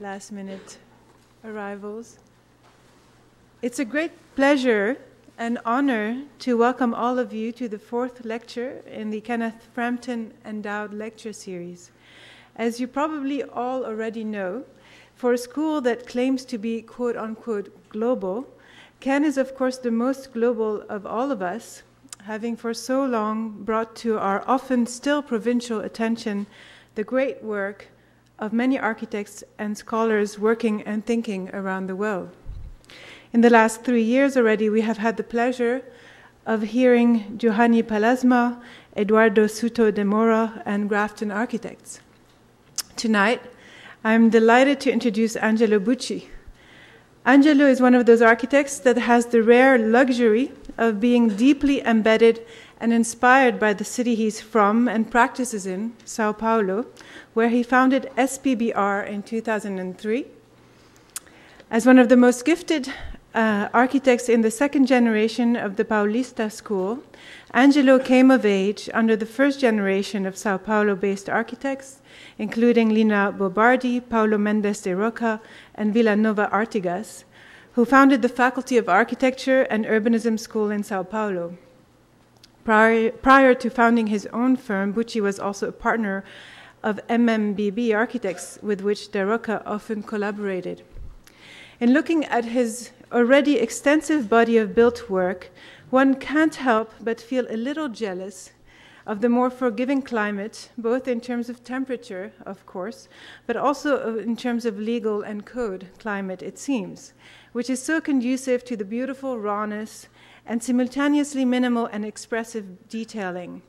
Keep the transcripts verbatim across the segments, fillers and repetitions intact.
last-minute arrivals. It's a great pleasure and honor to welcome all of you to the fourth lecture in the Kenneth Frampton Endowed Lecture Series. As you probably all already know, for a school that claims to be quote-unquote global, Ken is of course the most global of all of us, having for so long brought to our often still provincial attention the great work of many architects and scholars working and thinking around the world. In the last three years already, we have had the pleasure of hearing Juhani Pallasmaa, Eduardo Souto de Moura, and Grafton Architects. Tonight, I'm delighted to introduce Angelo Bucci. Angelo is one of those architects that has the rare luxury of being deeply embedded and inspired by the city he's from and practices in, Sao Paulo, where he founded S P B R in two thousand three. As one of the most gifted uh, architects in the second generation of the Paulista school, Angelo came of age under the first generation of Sao Paulo-based architects, including Lina Bo Bardi, Paulo Mendes da Rocha, and Vilanova Artigas, who founded the Faculty of Architecture and Urbanism School in Sao Paulo. Prior, prior to founding his own firm, Bucci was also a partner of M M B B Architects, with which da Rocha often collaborated. In looking at his already extensive body of built work, one can't help but feel a little jealous of the more forgiving climate, both in terms of temperature, of course, but also in terms of legal and code climate, it seems, which is so conducive to the beautiful rawness and simultaneously minimal and expressive detailing.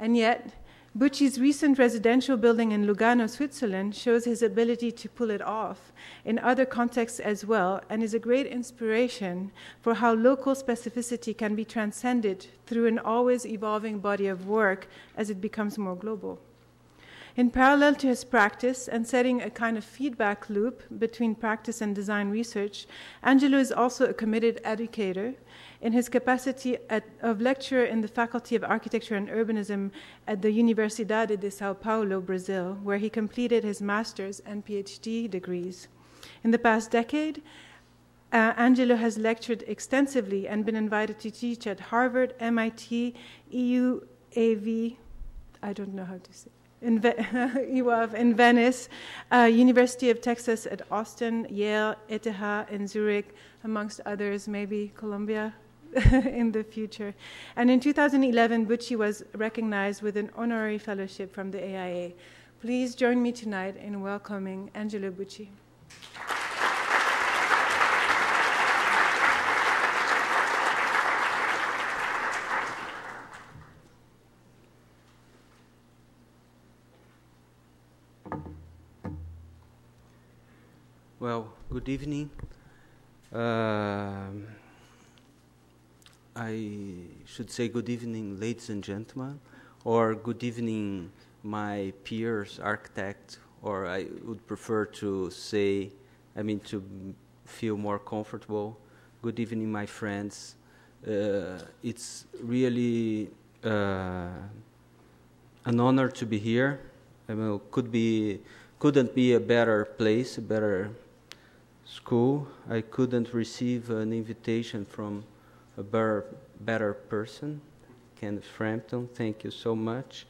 And yet, Bucci's recent residential building in Lugano, Switzerland, shows his ability to pull it off in other contexts as well, and is a great inspiration for how local specificity can be transcended through an always evolving body of work as it becomes more global. In parallel to his practice and setting a kind of feedback loop between practice and design research, Angelo is also a committed educator in his capacity at, of lecturer in the Faculty of Architecture and Urbanism at the Universidade de Sao Paulo, Brazil, where he completed his master's and PhD degrees. In the past decade, Uh, Angelo has lectured extensively and been invited to teach at Harvard, M I T, E U A V, I don't know how to say it. In, Ve in Venice, uh, University of Texas at Austin, Yale, E T H in Zurich, amongst others, maybe Colombia in the future. And in two thousand eleven, Bucci was recognized with an honorary fellowship from the A I A. Please join me tonight in welcoming Angelo Bucci. Well, good evening. Uh, I should say good evening, ladies and gentlemen, or good evening, my peers, architects, or I would prefer to say, I mean, to feel more comfortable. Good evening, my friends. Uh, it's really uh, an honor to be here. I mean, could be, couldn't be a better place, a better school. I couldn't receive an invitation from a better, better person, Kenneth Frampton. Thank you so much.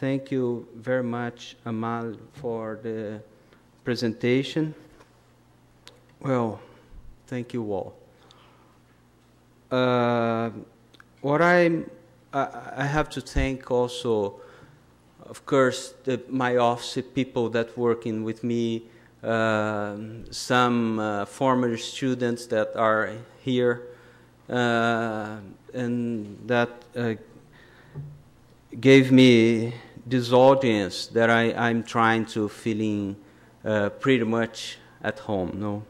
Thank you very much, Amal, for the presentation. Well, thank you all. Uh, what I'm, I, I have to thank also, of course, the, my office people that working with me. Uh, some uh, former students that are here uh, and that uh, gave me this audience that I, I'm trying to fill in uh, pretty much at home. No,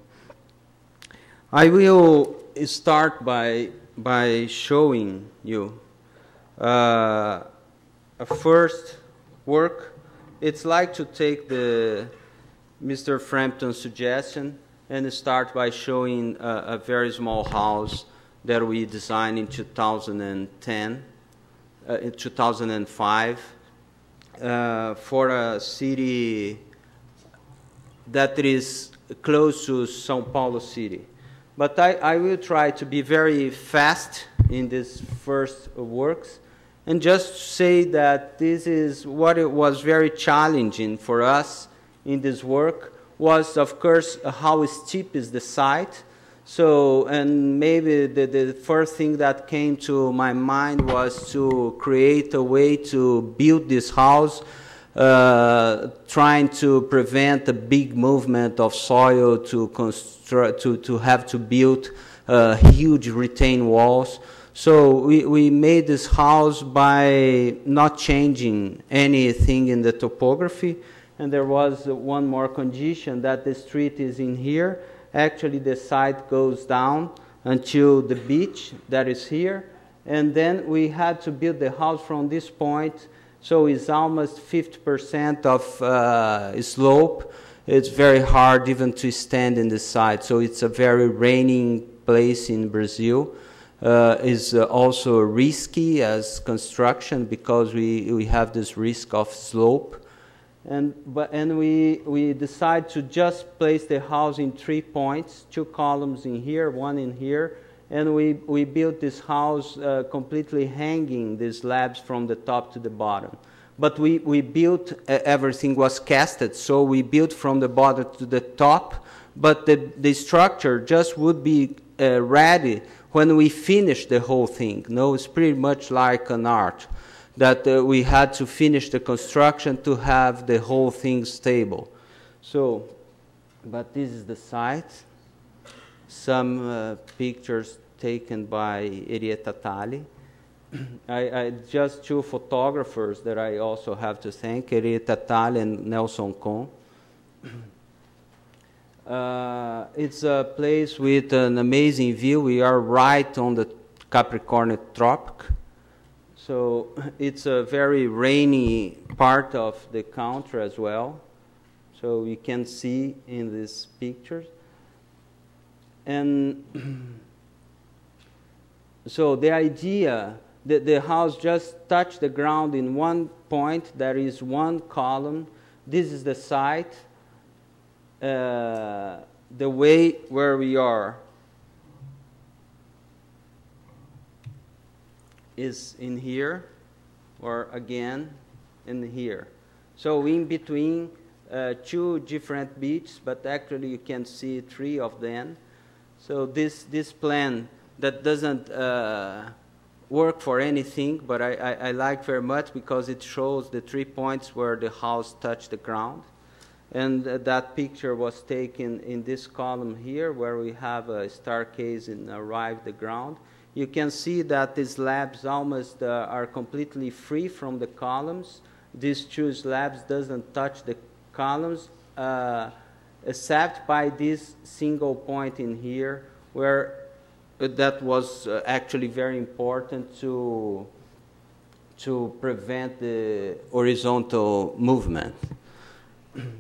I will start by by showing you uh, a first work. It's like to take the Mister Frampton's suggestion and start by showing a, a very small house that we designed in two thousand ten, uh, in two thousand five, uh, for a city that is close to Sao Paulo City. But I, I will try to be very fast in this first works, and just say that this is what it was very challenging for us in this work was, of course, how steep is the site. So, and maybe the, the first thing that came to my mind was to create a way to build this house, uh, trying to prevent a big movement of soil to construct, to, to have to build uh, huge retaining walls. So we, we made this house by not changing anything in the topography. And there was one more condition, that the street is in here. Actually, the site goes down until the beach that is here. And then we had to build the house from this point. So it's almost fifty percent of uh, slope. It's very hard even to stand in the site. So it's a very raining place in Brazil. Uh, is uh, also risky as construction because we, we have this risk of slope. And, but, and we, we decide to just place the house in three points, two columns in here, one in here. And we, we built this house uh, completely hanging these slabs from the top to the bottom. But we, we built, uh, everything was casted, so we built from the bottom to the top. But the, the structure just would be uh, ready when we finished the whole thing. No, it's pretty much like an art, that uh, we had to finish the construction to have the whole thing stable. So, but this is the site. Some uh, pictures taken by Erieta Attali. I, I just two photographers that I also have to thank, Erieta Attali and Nelson Kong. Uh, it's a place with an amazing view. We are right on the Capricorn Tropic. So it's a very rainy part of the country as well. So you can see in these pictures. And so the idea that the house just touched the ground in one point, there is one column. This is the site. Uh, the way where we are is in here, or again in here. So in between uh, two different beaches, but actually you can see three of them. So this, this plan that doesn't uh, work for anything, but I, I, I like very much because it shows the three points where the house touched the ground. And uh, that picture was taken in this column here, where we have a staircase and arrived the ground. You can see that these slabs almost uh, are completely free from the columns. These two slabs doesn't touch the columns, uh, except by this single point in here, where uh, that was uh, actually very important to, to prevent the horizontal movement.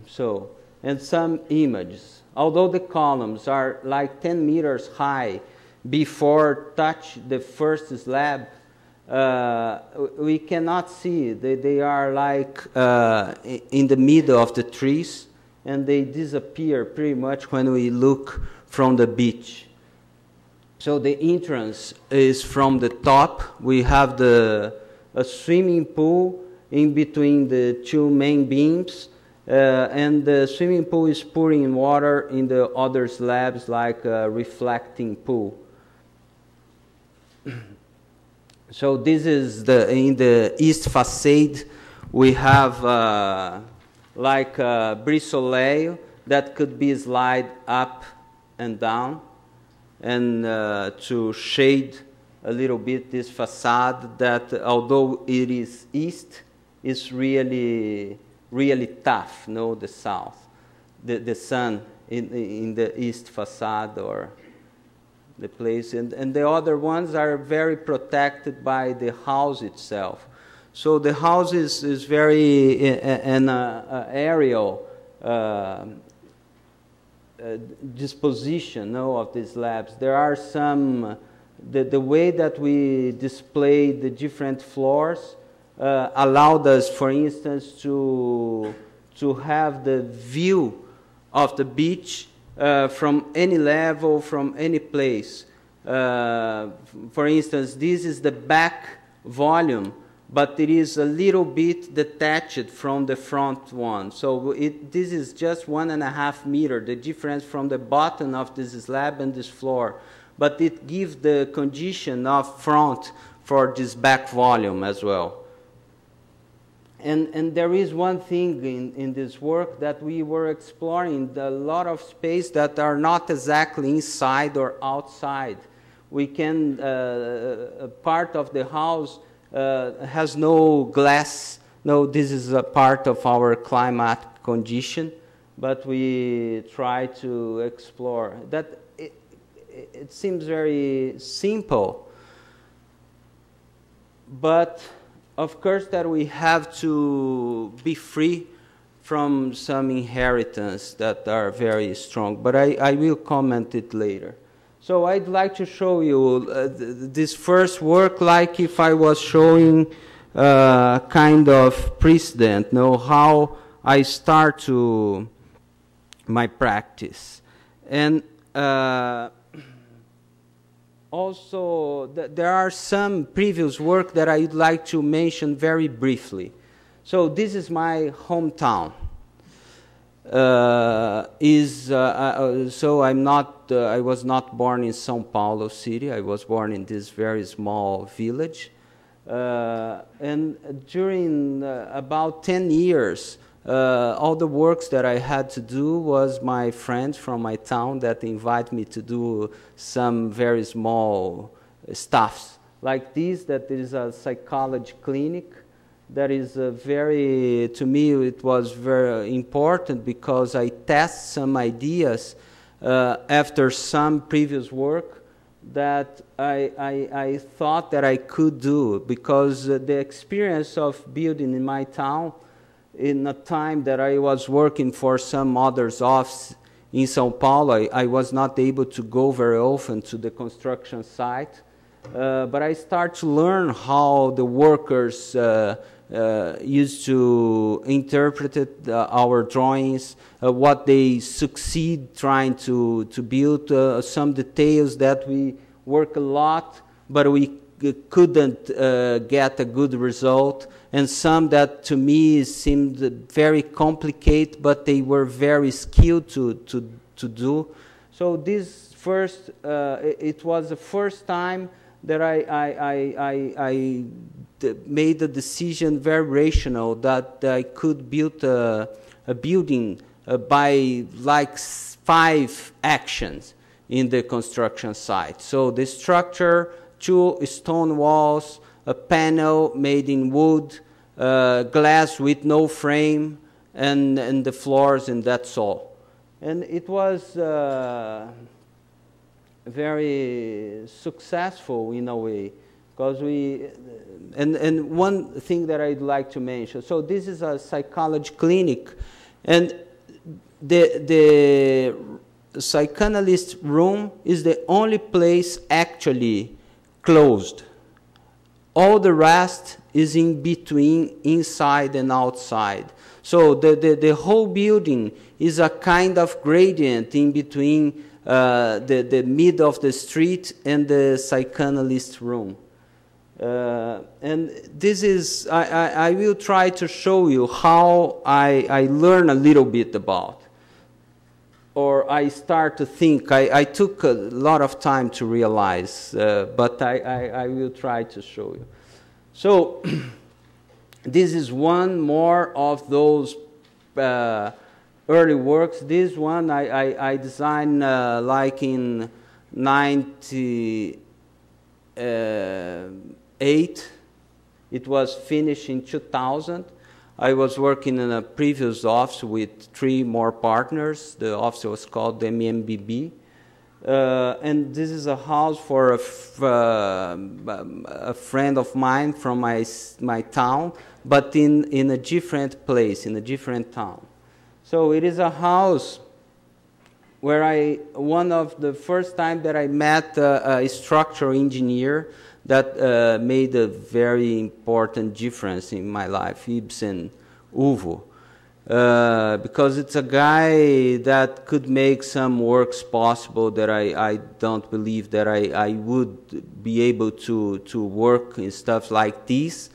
So, and some images. Although the columns are like ten meters high before touch the first slab, uh, we cannot see. They, they are like uh, in the middle of the trees, and they disappear pretty much when we look from the beach. So the entrance is from the top. We have the, a swimming pool in between the two main beams. Uh, and the swimming pool is pouring water in the other slabs like a reflecting pool. So this is the, in the east facade, we have uh, like a brissoleil that could be slide up and down and uh, to shade a little bit this facade that, although it is east, is really really tough, no, the south, the, the sun in, in the east facade or the place. And, and the other ones are very protected by the house itself. So the house is, is very an uh, aerial uh, uh, disposition, no, of these slabs. There are some, the, the way that we display the different floors Uh, allowed us, for instance, to, to have the view of the beach uh, from any level, from any place. Uh, for instance, this is the back volume, but it is a little bit detached from the front one. So it, this is just one and a half meter, the difference from the bottom of this slab and this floor. But it gives the condition of front for this back volume as well. And, and there is one thing in, in this work that we were exploring, a lot of space that are not exactly inside or outside. We can, uh, a part of the house Uh, has no glass. No, this is a part of our climate condition, but we try to explore that. It, it seems very simple, but of course that we have to be free from some inheritance that are very strong, but I, I will comment it later. So I'd like to show you uh, th this first work, like if I was showing uh, kind of precedent, know how I start to my practice, and uh, also th there are some previous work that I'd like to mention very briefly. So this is my hometown. Uh, is uh, uh, so I'm not. Uh, I was not born in São Paulo city. I was born in this very small village, uh, and during uh, about ten years, uh, all the works that I had to do was my friends from my town that invite me to do some very small stuffs like this. That is a psychology clinic. That is a very, to me, it was very important because I test some ideas uh, after some previous work that I, I, I thought that I could do, because the experience of building in my town in a time that I was working for some other's office in Sao Paulo, I, I was not able to go very often to the construction site. Uh, but I start to learn how the workers uh, uh, used to interpret it, uh, our drawings, uh, what they succeed trying to, to build, uh, some details that we work a lot, but we couldn't uh, get a good result, and some that to me seemed very complicated, but they were very skilled to, to, to do. So this first, uh, it was the first time that I, I, I, I, I made a decision very rational that I could build a, a building uh, by like five actions in the construction site. So the structure, two stone walls, a panel made in wood, uh, glass with no frame, and, and the floors, and that's all. And it was uh, very successful in a way, because we, and, and one thing that I'd like to mention, so this is a psychology clinic, and the, the psychoanalyst room is the only place actually closed. All the rest is in between, inside and outside. So the, the, the whole building is a kind of gradient in between Uh, the, the mid of the street and the psychoanalyst room. Uh, and this is, I, I, I will try to show you how I, I learn a little bit about, or I start to think. I, I took a lot of time to realize, uh, but I, I, I will try to show you. So this is one more of those uh, early works. This one I, I, I designed uh, like in ninety-eight. It was finished in two thousand. I was working in a previous office with three more partners. The office was called the M M B B. Uh, and this is a house for a, f uh, a friend of mine from my, my town, but in, in a different place, in a different town. So it is a house where I, one of the first time that I met a, a structural engineer that uh, made a very important difference in my life, Ibsen Uvo. uh, because it's a guy that could make some works possible that I, I don't believe that I, I would be able to, to work in stuff like this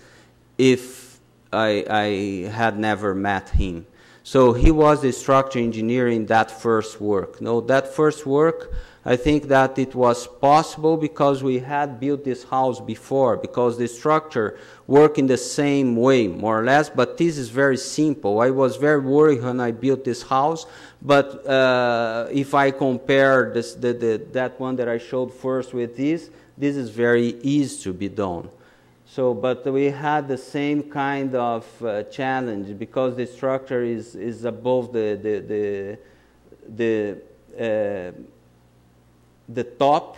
if I, I had never met him. So he was the structure engineer in that first work. No, that first work, I think that it was possible because we had built this house before, because the structure worked in the same way, more or less, but this is very simple. I was very worried when I built this house, but uh, if I compare this, the, the, that one that I showed first with this, this is very easy to be done. So, but we had the same kind of uh, challenge because the structure is, is above the, the, the, the, uh, the top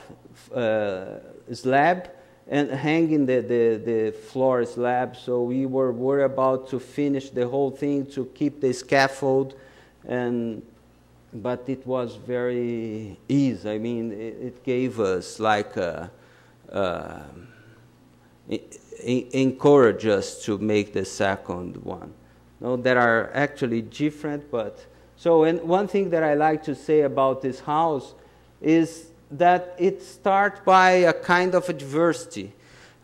uh, slab and hanging the, the, the floor slab. So we were worried about to finish the whole thing to keep the scaffold. And, but it was very easy. I mean, it, it gave us like a... a encourage us to make the second one. No, there are actually different, but so and one thing that I like to say about this house is that it starts by a kind of adversity.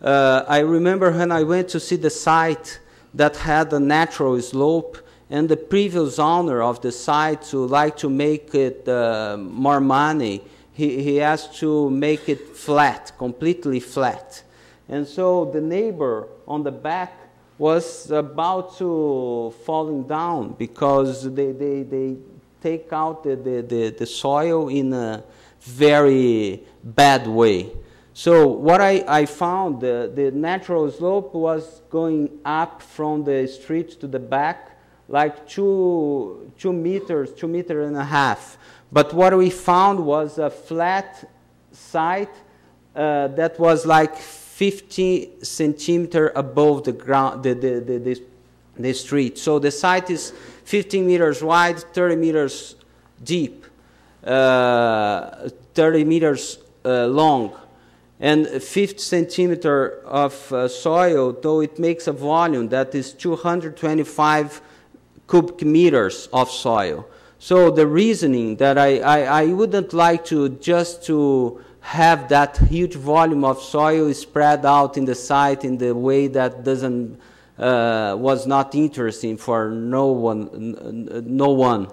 Uh, I remember when I went to see the site that had a natural slope, and the previous owner of the site who liked to make it uh, more money, he, he asked to make it flat, completely flat. And so the neighbor on the back was about to falling down because they, they, they take out the, the, the, the soil in a very bad way. So what I, I found, the, the natural slope was going up from the street to the back like two, two meters, two meter and a half. But what we found was a flat site uh, that was like fifty centimeters above the ground, the, the, the, the, the street. So the site is fifteen meters wide, thirty meters deep, uh, thirty meters uh, long, and fifty centimeters of uh, soil, though it makes a volume that is two hundred twenty-five cubic meters of soil. So the reasoning that I, I, I wouldn't like to just to have that huge volume of soil spread out in the site in the way that doesn't uh, was not interesting for no one, no one.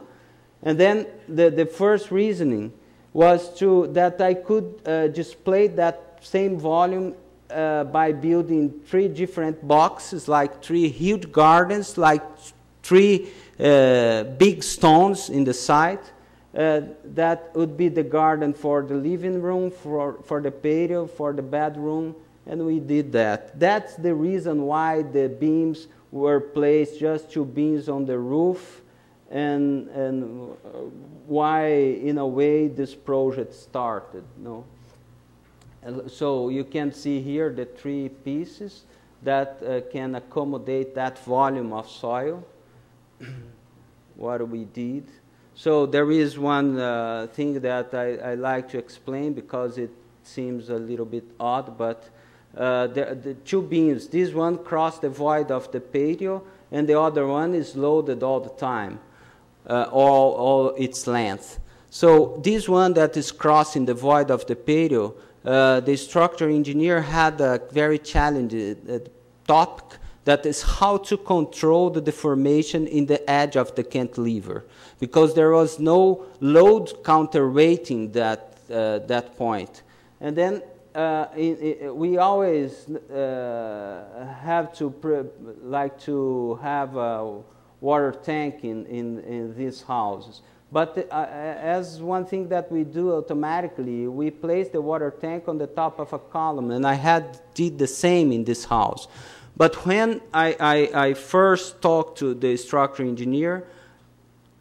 And then the the first reasoning was to that I could uh, display that same volume uh, by building three different boxes, like three huge gardens, like three uh, big stones in the site. Uh, that would be the garden for the living room, for, for the patio, for the bedroom, and we did that. That's the reason why the beams were placed, just two beams on the roof, and, and why, in a way, this project started. No? So you can see here the three pieces that uh, can accommodate that volume of soil, what we did. So there is one uh, thing that I, I like to explain because it seems a little bit odd, but uh, the, the two beams, this one crossed the void of the patio and the other one is loaded all the time, uh, all, all its length. So this one that is crossing the void of the patio, uh, the structure engineer had a very challenging uh, topic. That is how to control the deformation in the edge of the cantilever, because there was no load counterweighting that uh, that point. And then uh, it, it, we always uh, have to pre like to have a water tank in in, in these houses. But uh, as one thing that we do automatically, we place the water tank on the top of a column, and I had did the same in this house. But when I, I, I first talked to the structural engineer,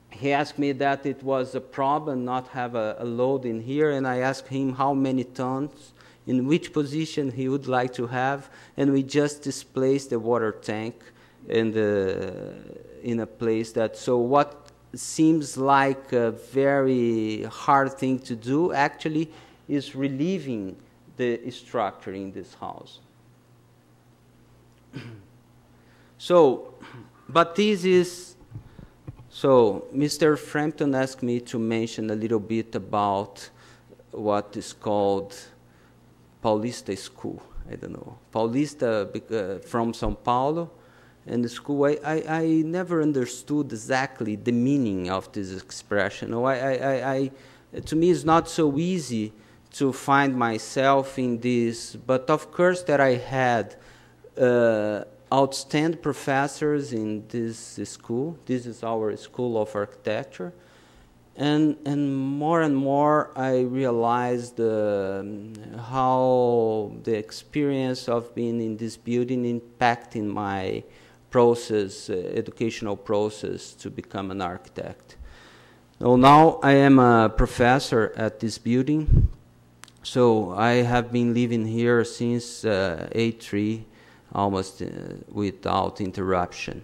he asked me that it was a problem not have a, a load in here, and I asked him how many tons, in which position he would like to have, and we just displaced the water tank in, the, in a place that, so what seems like a very hard thing to do actually is relieving the structure in this house. So, but this is So Mister Frampton asked me to mention a little bit about what is called Paulista School. I don't know, Paulista uh, from São Paulo, and the school. I, I, I never understood exactly the meaning of this expression. No, I, I, I, to me, it's not so easy to find myself in this, but of course that I had uh, outstanding professors in this school. This is our School of Architecture. And, and more and more I realized uh, how the experience of being in this building impacted my process, uh, educational process to become an architect. So now I am a professor at this building. So I have been living here since uh, eighty-three, almost uh, without interruption.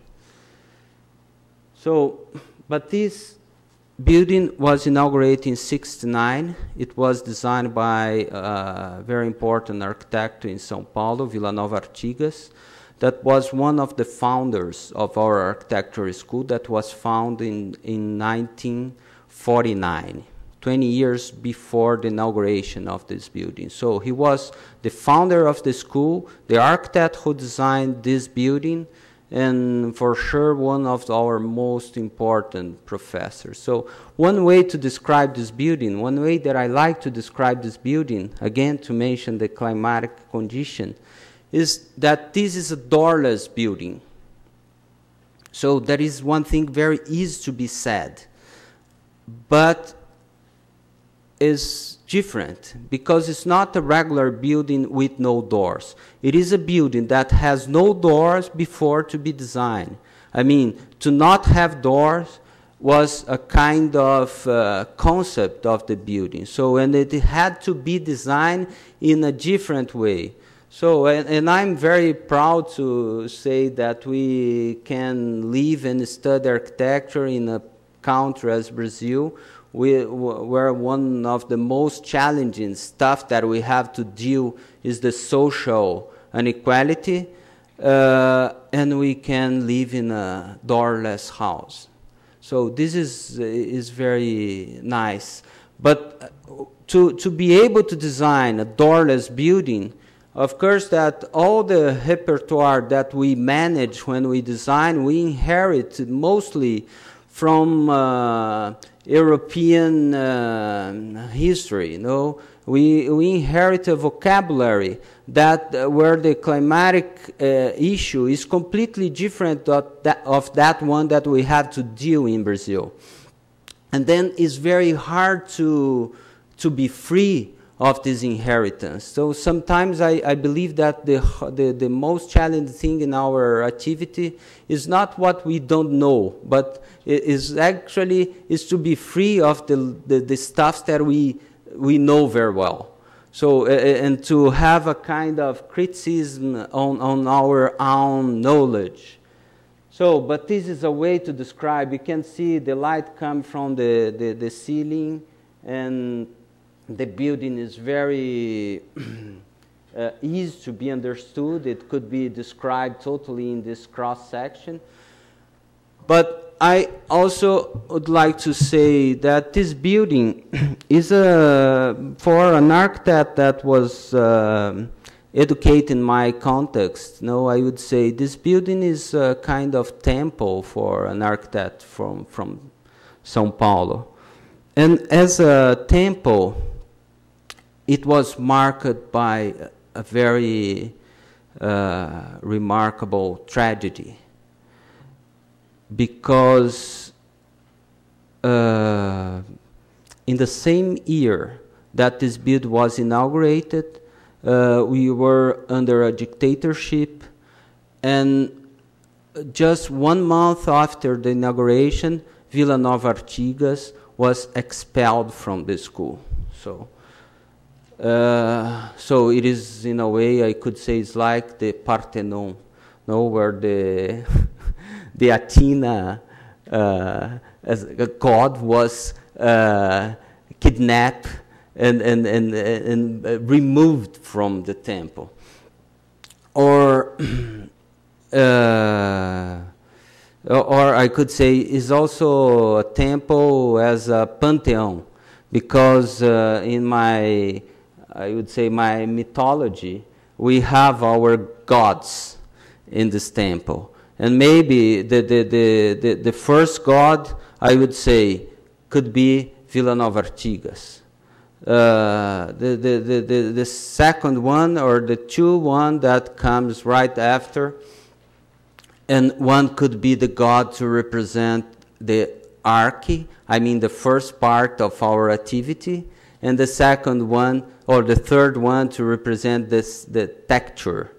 So, but this building was inaugurated in sixty-nine. It was designed by a very important architect in São Paulo, Vilanova Artigas, that was one of the founders of our architecture school that was founded in, in nineteen forty-nine, twenty years before the inauguration of this building. So he was the founder of the school, the architect who designed this building, and for sure one of our most important professors. So one way to describe this building, one way that I like to describe this building, again to mention the climatic condition, is that this is a doorless building. So that is one thing very easy to be said, but is different because it's not a regular building with no doors. It is a building that has no doors before to be designed. I mean, to not have doors was a kind of uh, concept of the building. So, and it had to be designed in a different way. So, and, and I'm very proud to say that we can live and study architecture in a country as Brazil, We, where one of the most challenging stuff that we have to deal is the social inequality, uh, and we can live in a doorless house. So this is, is very nice. But to, to be able to design a doorless building, of course that all the repertoire that we manage when we design, we inherit mostly from uh, European uh, history, you know. We, we inherit a vocabulary that uh, where the climatic uh, issue is completely different of that, of that one that we have to deal in Brazil. And then it's very hard to, to be free of this inheritance. So sometimes I, I believe that the, the, the most challenging thing in our activity is not what we don't know, but it is actually is to be free of the, the, the stuff that we, we know very well. So, and to have a kind of criticism on, on our own knowledge. So, but this is a way to describe. You can see the light come from the, the, the ceiling, and the building is very uh, easy to be understood. It could be described totally in this cross-section. But I also would like to say that this building is a, for an architect that was uh, educated in my context, no, I would say this building is a kind of temple for an architect from, from Sao Paulo. And as a temple, it was marked by a very uh, remarkable tragedy, because uh, in the same year that this building was inaugurated, uh, we were under a dictatorship, and just one month after the inauguration, Vilanova Artigas was expelled from the school. So, uh, so it is, in a way, I could say it's like the Parthenon, no, where the the Athena uh, as a god was uh, kidnapped and, and, and, and, and removed from the temple. Or uh, or I could say is also a temple as a pantheon, because uh, in my, I would say, my mythology, we have our gods in this temple. And maybe the, the, the, the, the first god, I would say, could be Vilanova Artigas. Uh, the, the, the, the, the second one, or the two one that comes right after, and one could be the god to represent the arche, I mean the first part of our activity, and the second one, or the third one, to represent this, the texture.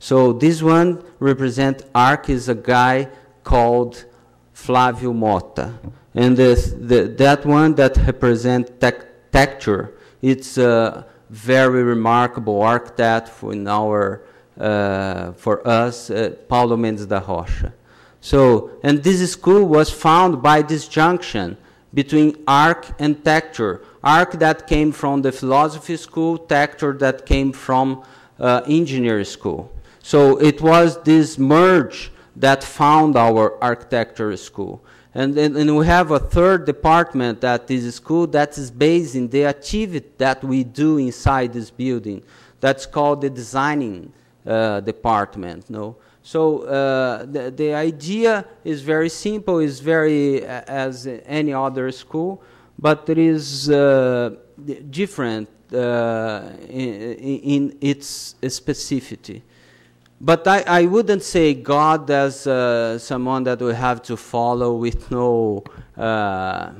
So this one represents arch is a guy called Flavio Mota. And this, the, that one that represents tec texture, it's a very remarkable architect for, in our, uh, for us, uh, Paulo Mendes da Rocha. So, and this school was found by this junction between arch and texture. Arch that came from the philosophy school, texture that came from uh, engineering school. So it was this merge that found our architecture school. And, and, and we have a third department at this school that is based in the activity that we do inside this building. That's called the designing uh, department. No? So uh, the, the idea is very simple, is very uh, as any other school, but it is uh, different uh, in, in its specificity. But I, I wouldn't say God as uh, someone that we have to follow with no, uh,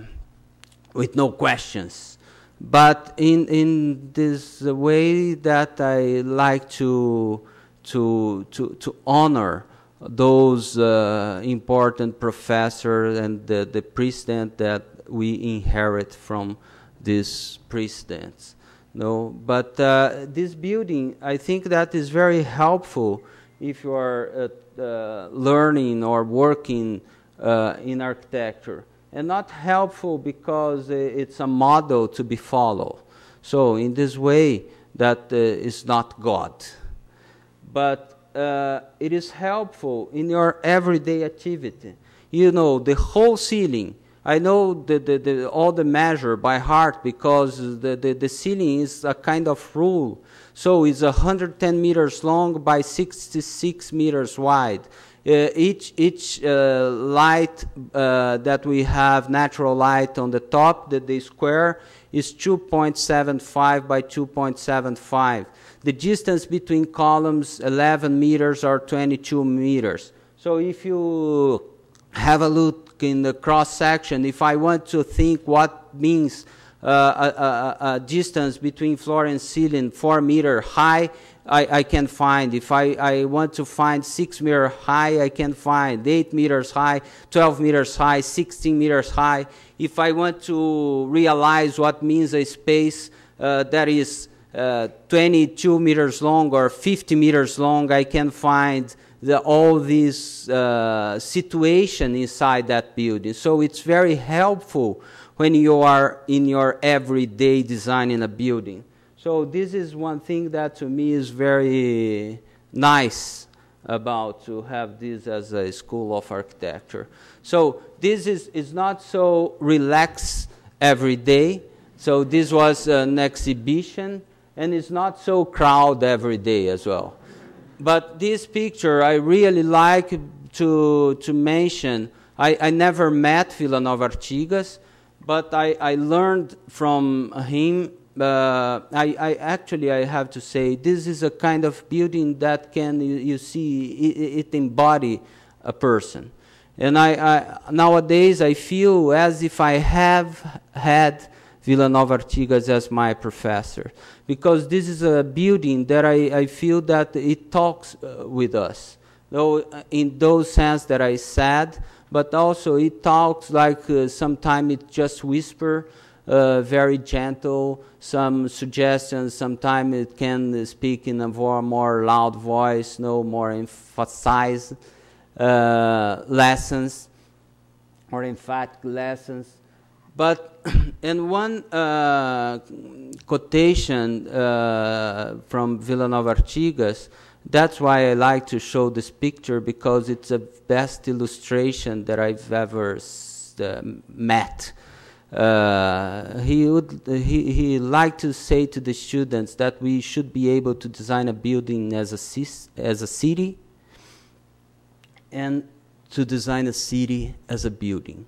with no questions. But in, in this way that I like to, to, to, to honor those uh, important professors and the, the precedent that we inherit from these precedents. No, but uh, this building, I think that is very helpful if you are uh, uh, learning or working uh, in architecture. And not helpful because it's a model to be followed. So in this way, that uh, is not God. But uh, it is helpful in your everyday activity. You know, the whole ceiling, I know the, the, the, all the measure by heart because the, the, the ceiling is a kind of rule. So it's one hundred ten meters long by sixty-six meters wide. Uh, each each uh, light uh, that we have, natural light on the top, the, the square, is two point seven five by two point seven five. The distance between columns, eleven meters or twenty-two meters. So if you have a look in the cross-section, if I want to think what means uh, a, a, a distance between floor and ceiling four meter high, I, I can find. If I, I want to find six meter high, I can find eight meters high, twelve meters high, sixteen meters high. If I want to realize what means a space uh, that is uh, twenty-two meters long or fifty meters long, I can find The, all this uh, situation inside that building. So it's very helpful when you are in your everyday design in a building. So this is one thing that to me is very nice about to have this as a school of architecture. So this is, is not so relaxed every day. So this was an exhibition, and it's not so crowded every day as well. But this picture, I really like to, to mention. I, I never met Vilanova Artigas, but I, I learned from him. Uh, I, I actually, I have to say, this is a kind of building that can, you, you see, it, it embody a person. And I, I, nowadays, I feel as if I have had Vilanova Artigas as my professor, because this is a building that I, I feel that it talks uh, with us, though in those sense that I said, but also it talks like uh, sometimes it just whisper, uh, very gentle, some suggestions, sometimes it can speak in a more, more loud voice, no more emphasized uh, lessons or emphatic lessons. But, and one uh, quotation uh, from Vilanova Artigas That's why I like to show this picture, because it's the best illustration that I've ever uh, met. Uh, he would he, he liked to say to the students that we should be able to design a building as a, as a city, and to design a city as a building.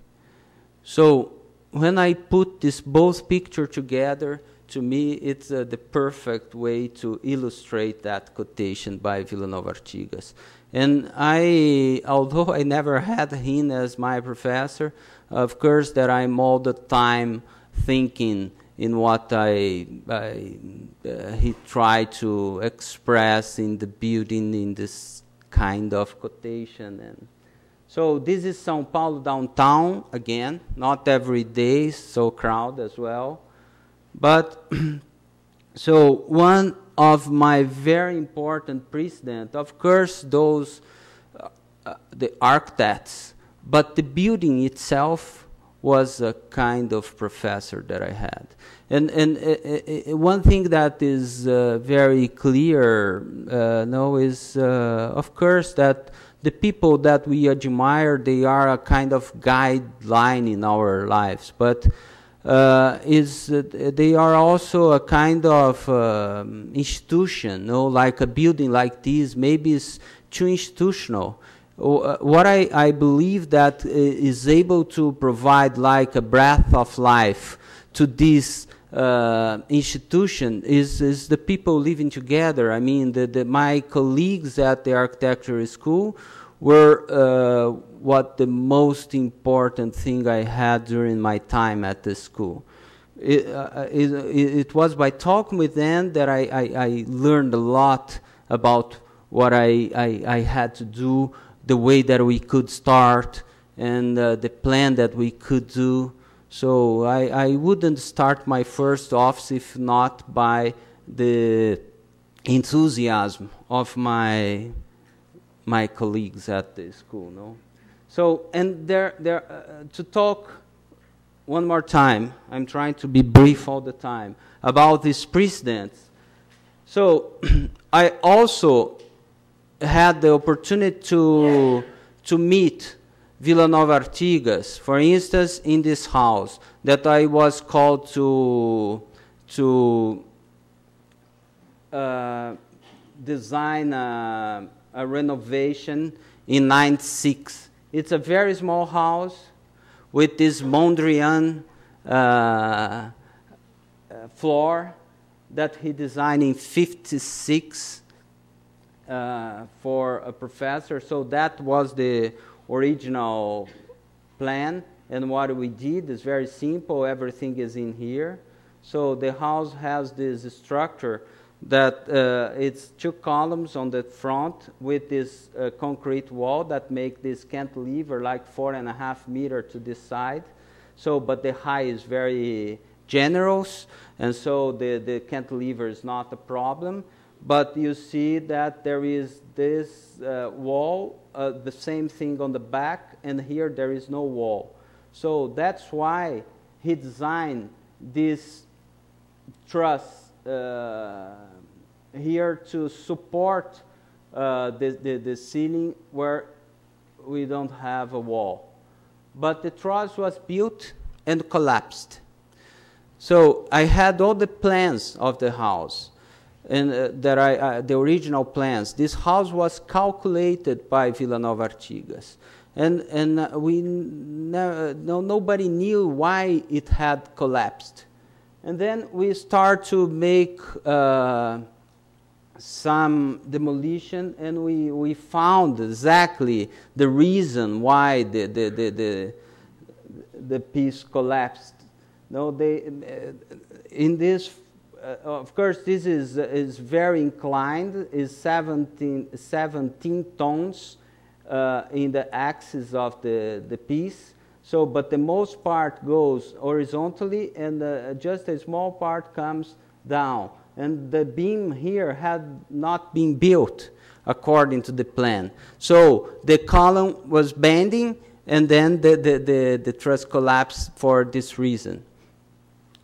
So when I put this both picture together, to me it's uh, the perfect way to illustrate that quotation by Vilanova Artigas. And I, although I never had him as my professor, of course that I'm all the time thinking in what I, I uh, he tried to express in the building in this kind of quotation. And so this is São Paulo downtown again, not every day, so crowded as well. But so one of my very important precedent, of course, those uh, uh, the architects, but the building itself was a kind of professor that I had. And, and uh, uh, one thing that is uh, very clear uh, now is, uh, of course, that the people that we admire, they are a kind of guideline in our lives, but uh, is, uh, they are also a kind of uh, institution, you know, like a building like this, maybe it's too institutional. What I, I believe that is able to provide like a breath of life to this uh, institution is, is the people living together. I mean, the, the, my colleagues at the architecture school were uh, what the most important thing I had during my time at the school. It, uh, it, it was by talking with them that I, I, I learned a lot about what I, I, I had to do, the way that we could start, and uh, the plan that we could do. So I, I wouldn't start my first office if not by the enthusiasm of my my colleagues at the school. No, so and there there uh, to talk one more time. I'm trying to be brief all the time about this precedent. So I also had the opportunity to, to meet Vilanova Artigas, for instance, in this house that I was called to, to uh, design a, a renovation in ninety-six. It's a very small house with this Mondrian uh, floor that he designed in fifty-six. Uh, for a professor, so that was the original plan. And what we did is very simple. Everything is in here. So the house has this structure that uh, it's two columns on the front with this uh, concrete wall that make this cantilever like four and a half meter to this side. So, but the height is very generous, and so the, the cantilever is not a problem. But you see that there is this uh, wall, uh, the same thing on the back, and here there is no wall. So that's why he designed this truss uh, here to support uh, the, the, the ceiling where we don't have a wall. But the truss was built and collapsed. So I had all the plans of the house. And uh, that I, uh, the original plans. This house was calculated by Vilanova Artigas, and and uh, we never, no nobody knew why it had collapsed. And then we start to make uh, some demolition, and we we found exactly the reason why the the the the, the piece collapsed. No, they in this. Uh, of course, this is, uh, is very inclined, is seventeen, seventeen tons uh, in the axis of the, the piece. So, but the most part goes horizontally, and uh, just a small part comes down. And the beam here had not been built according to the plan. So the column was bending, and then the, the, the, the truss collapsed for this reason.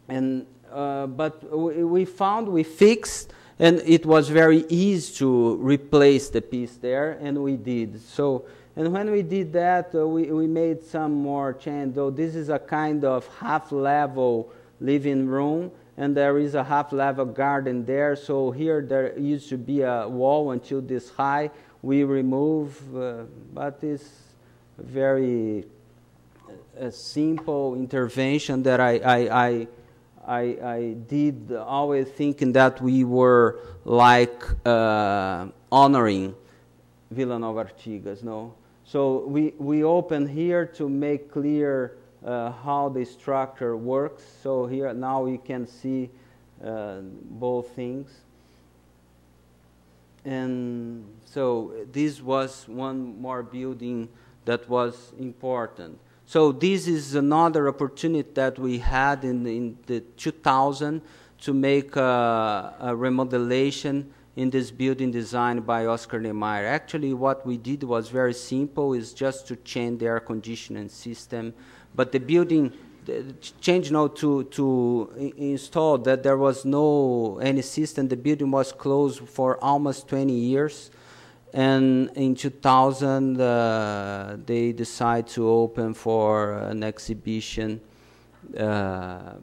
And Uh, but we, we found, we fixed, And it was very easy to replace the piece there, and we did. So, and when we did that, uh, we, we made some more change. Though this is a kind of half-level living room, and there is a half-level garden there. So here there used to be a wall until this high. We remove, uh, but it's very a simple intervention that I, I, I I, I did, always thinking that we were like uh, honoring Vilanova Artigas, no? So we, we open here to make clear uh, how the structure works. So here now we can see uh, both things. And so this was one more building that was important. So this is another opportunity that we had in, in the two thousand to make a, a remodelation in this building designed by Oscar Niemeyer. Actually, what we did was very simple, is just to change the air conditioning system. But the building, the change now to, to install that there was no any system. The building was closed for almost twenty years. And in two thousand, uh, they decide to open for an exhibition. Uh, uh,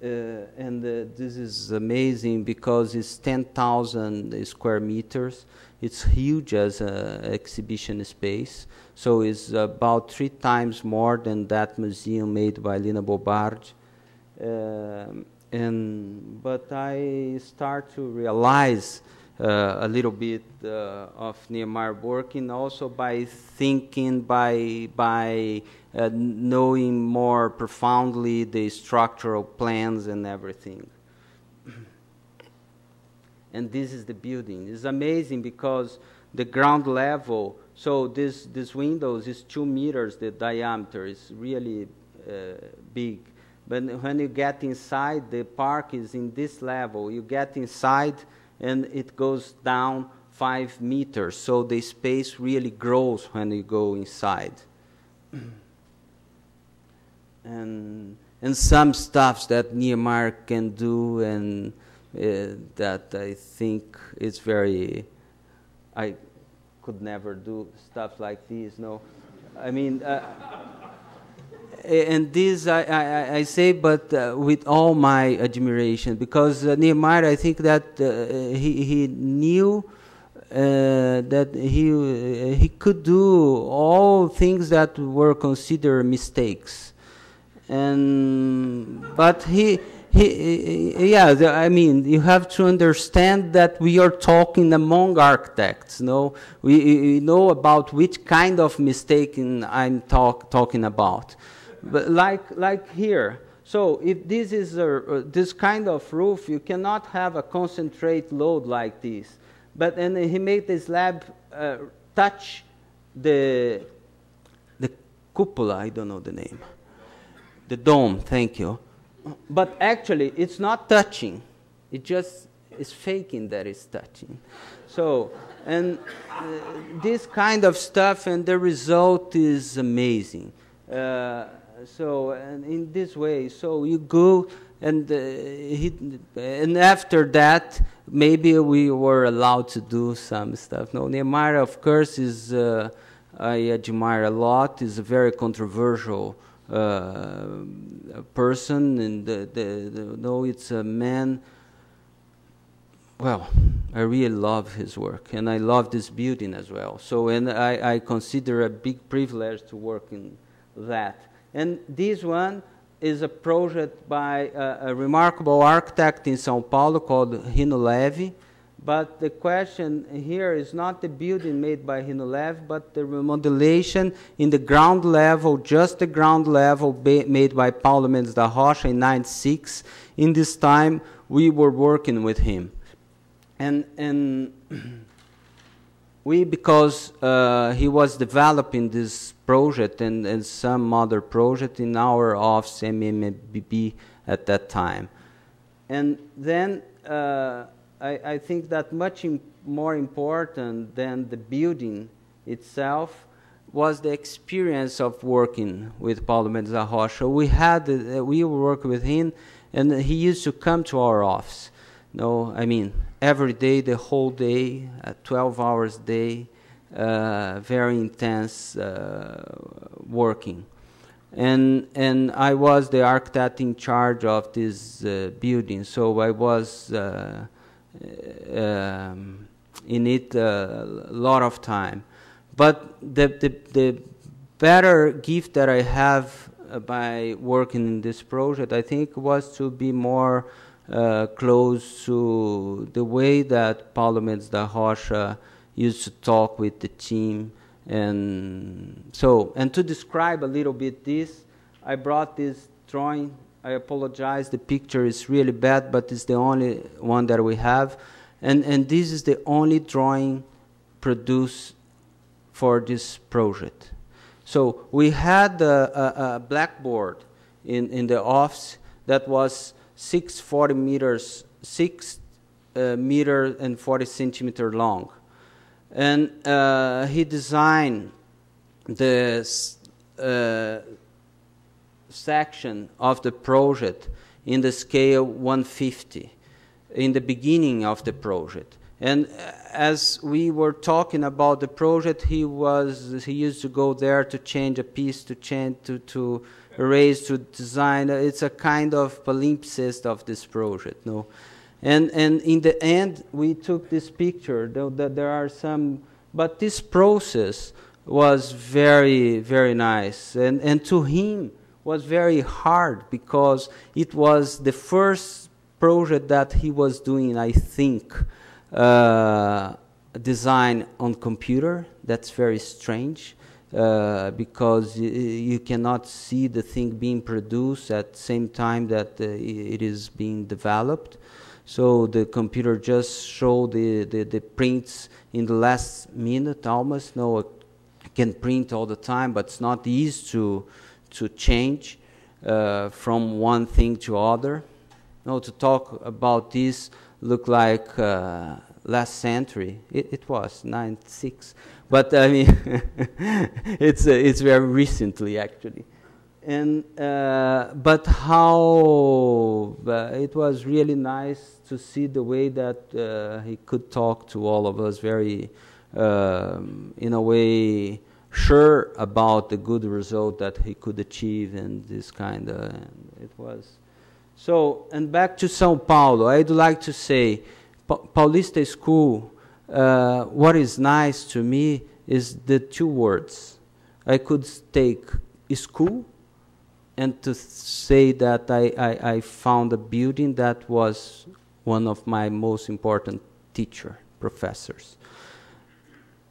and uh, this is amazing because it's ten thousand square meters. It's huge as an exhibition space. So it's about three times more than that museum made by Lina Bo Bardi. Um, and But I start to realize Uh, a little bit uh, of Niemeyer working, also by thinking, by, by uh, knowing more profoundly the structural plans and everything. And this is the building. It's amazing because the ground level, so this, this windows is two meters, the diameter is really uh, big. But when you get inside, the park is in this level. You get inside, and it goes down five meters. So the space really grows when you go inside. and, and some stuff that Niemeyer can do, and uh, that I think is very, I could never do stuff like this, no. I mean, uh, and this I, I, I say, but uh, with all my admiration, because uh, Niemeyer, I think that uh, he, he knew uh, that he, uh, he could do all things that were considered mistakes. And, but he, he, yeah, the, I mean, you have to understand that we are talking among architects, no? We, we know about which kind of mistake I'm talk, talking about. But like, like here, so if this is a, uh, this kind of roof, you cannot have a concentrate load like this. But and he made the slab uh, touch the, the cupola, I don't know the name. The dome, thank you. But actually, it's not touching. It just is faking that it's touching. So, and uh, this kind of stuff, and the result is amazing. Uh, So and in this way, so you go, and uh, he, and after that, maybe we were allowed to do some stuff. No, Niemeyer, of course, is uh, I admire a lot. Is a very controversial uh, person, and the, the, the, no, it's a man. Well, I really love his work, and I love this building as well. So, and I, I consider a big privilege to work in that. And this one is a project by a, a remarkable architect in Sao Paulo called Rino Levi. But the question here is not the building made by Rino Levi, but the remodelation in the ground level, just the ground level made by Paulo Mendes da Rocha in ninety-six. In this time, we were working with him. And, and we, because uh, he was developing this project and, and some other project in our office, M M B B, at that time. And then uh, I, I think that much im more important than the building itself was the experience of working with Paulo Mendes da Rocha. We had, uh, we worked with him, and he used to come to our office. No, I mean, every day, the whole day, uh, twelve hours a day, uh, very intense uh, working. And, and I was the architect in charge of this uh, building, so I was uh, um, in it a lot of time. But the, the, the better gift that I have uh, by working in this project, I think, was to be more Uh, close to the way that Paulo Mendes da Rocha used to talk with the team. And so, and to describe a little bit this, I brought this drawing. I apologize, the picture is really bad, but it's the only one that we have. And, and this is the only drawing produced for this project. So we had a, a, a blackboard in, in the office that was six forty meters, six uh, meter and forty centimeter long, and uh, he designed the uh, section of the project in the scale one fifty in the beginning of the project. And as we were talking about the project, he was he used to go there to change a piece, to change to to. Raised to design. It's a kind of palimpsest of this project, no? And, and in the end, we took this picture. There are some, but this process was very, very nice. And, and to him was very hard because it was the first project that he was doing, I think, uh, design on computer. That's very strange. Uh, because you cannot see the thing being produced at the same time that uh, it is being developed. So the computer just showed the, the, the prints in the last minute almost. No, it can print all the time, but it's not easy to, to change uh, from one thing to other. No, to talk about this look like uh, last century. It, it was, ninety-six. But I mean, it's uh, it's very recently actually, and uh, but how uh, it was really nice to see the way that uh, he could talk to all of us very, um, in a way, sure about the good result that he could achieve and this kind of. And it was so. And back to São Paulo, I'd like to say, pa Paulista School. Uh, what is nice to me is the two words. I could take school and to say that I, I, I found a building that was one of my most important teacher, professors.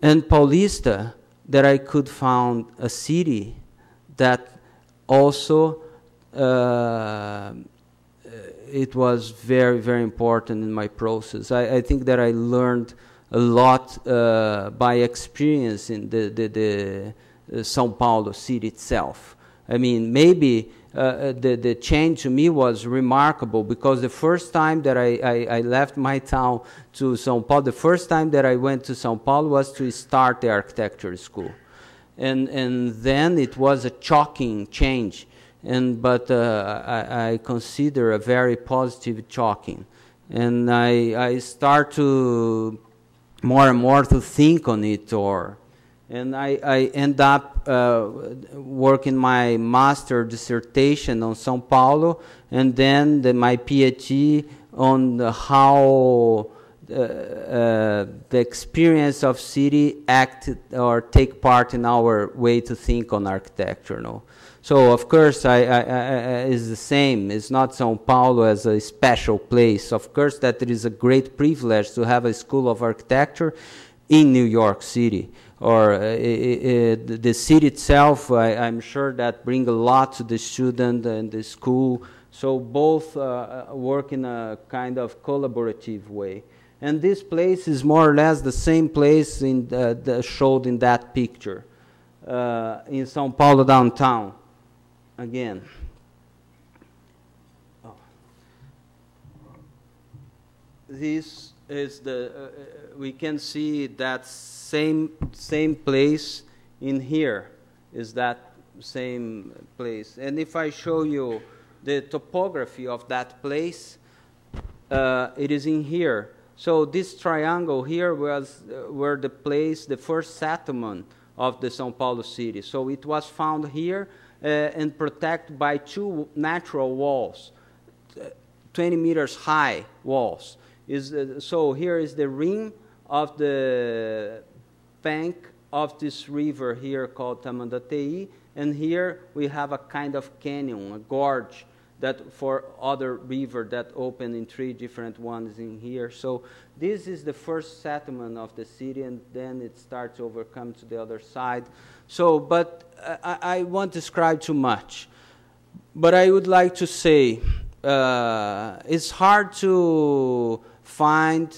And Paulista, that I could found a city that also uh, it was very, very important in my process. I, I think that I learned a lot uh, by experiencing the, the, the uh, Sao Paulo city itself. I mean, maybe uh, the, the change to me was remarkable because the first time that I, I, I left my town to Sao Paulo, the first time that I went to Sao Paulo was to start the architecture school. And, and then it was a shocking change, and, but uh, I, I consider a very positive shocking. And I, I start to more and more to think on it, or and I, I end up uh, working my master dissertation on Sao Paulo, and then the, my PhD on the how uh, uh, the experience of city acted or take part in our way to think on architecture. No? So of course I, I, I, it's the same. It's not Sao Paulo as a special place. Of course that it is a great privilege to have a school of architecture in New York City. Or uh, it, it, the city itself, I, I'm sure that brings a lot to the student and the school. So both uh, work in a kind of collaborative way. And this place is more or less the same place in the, the showed in that picture, uh, in São Paulo downtown, again. Oh. This is the, uh, we can see that same, same place in here, is that same place. And if I show you the topography of that place, uh, it is in here. So this triangle here was uh, where the place, the first settlement of the São Paulo city. So it was found here uh, and protected by two natural walls, twenty meters high walls. Is, uh, so here is the rim of the bank of this river here called Tamandatei, and here we have a kind of canyon, a gorge, that for other river that open in three different ones in here. So this is the first settlement of the city, and then it starts overcome to the other side. So, but I, I won't describe too much. But I would like to say uh, it's hard to find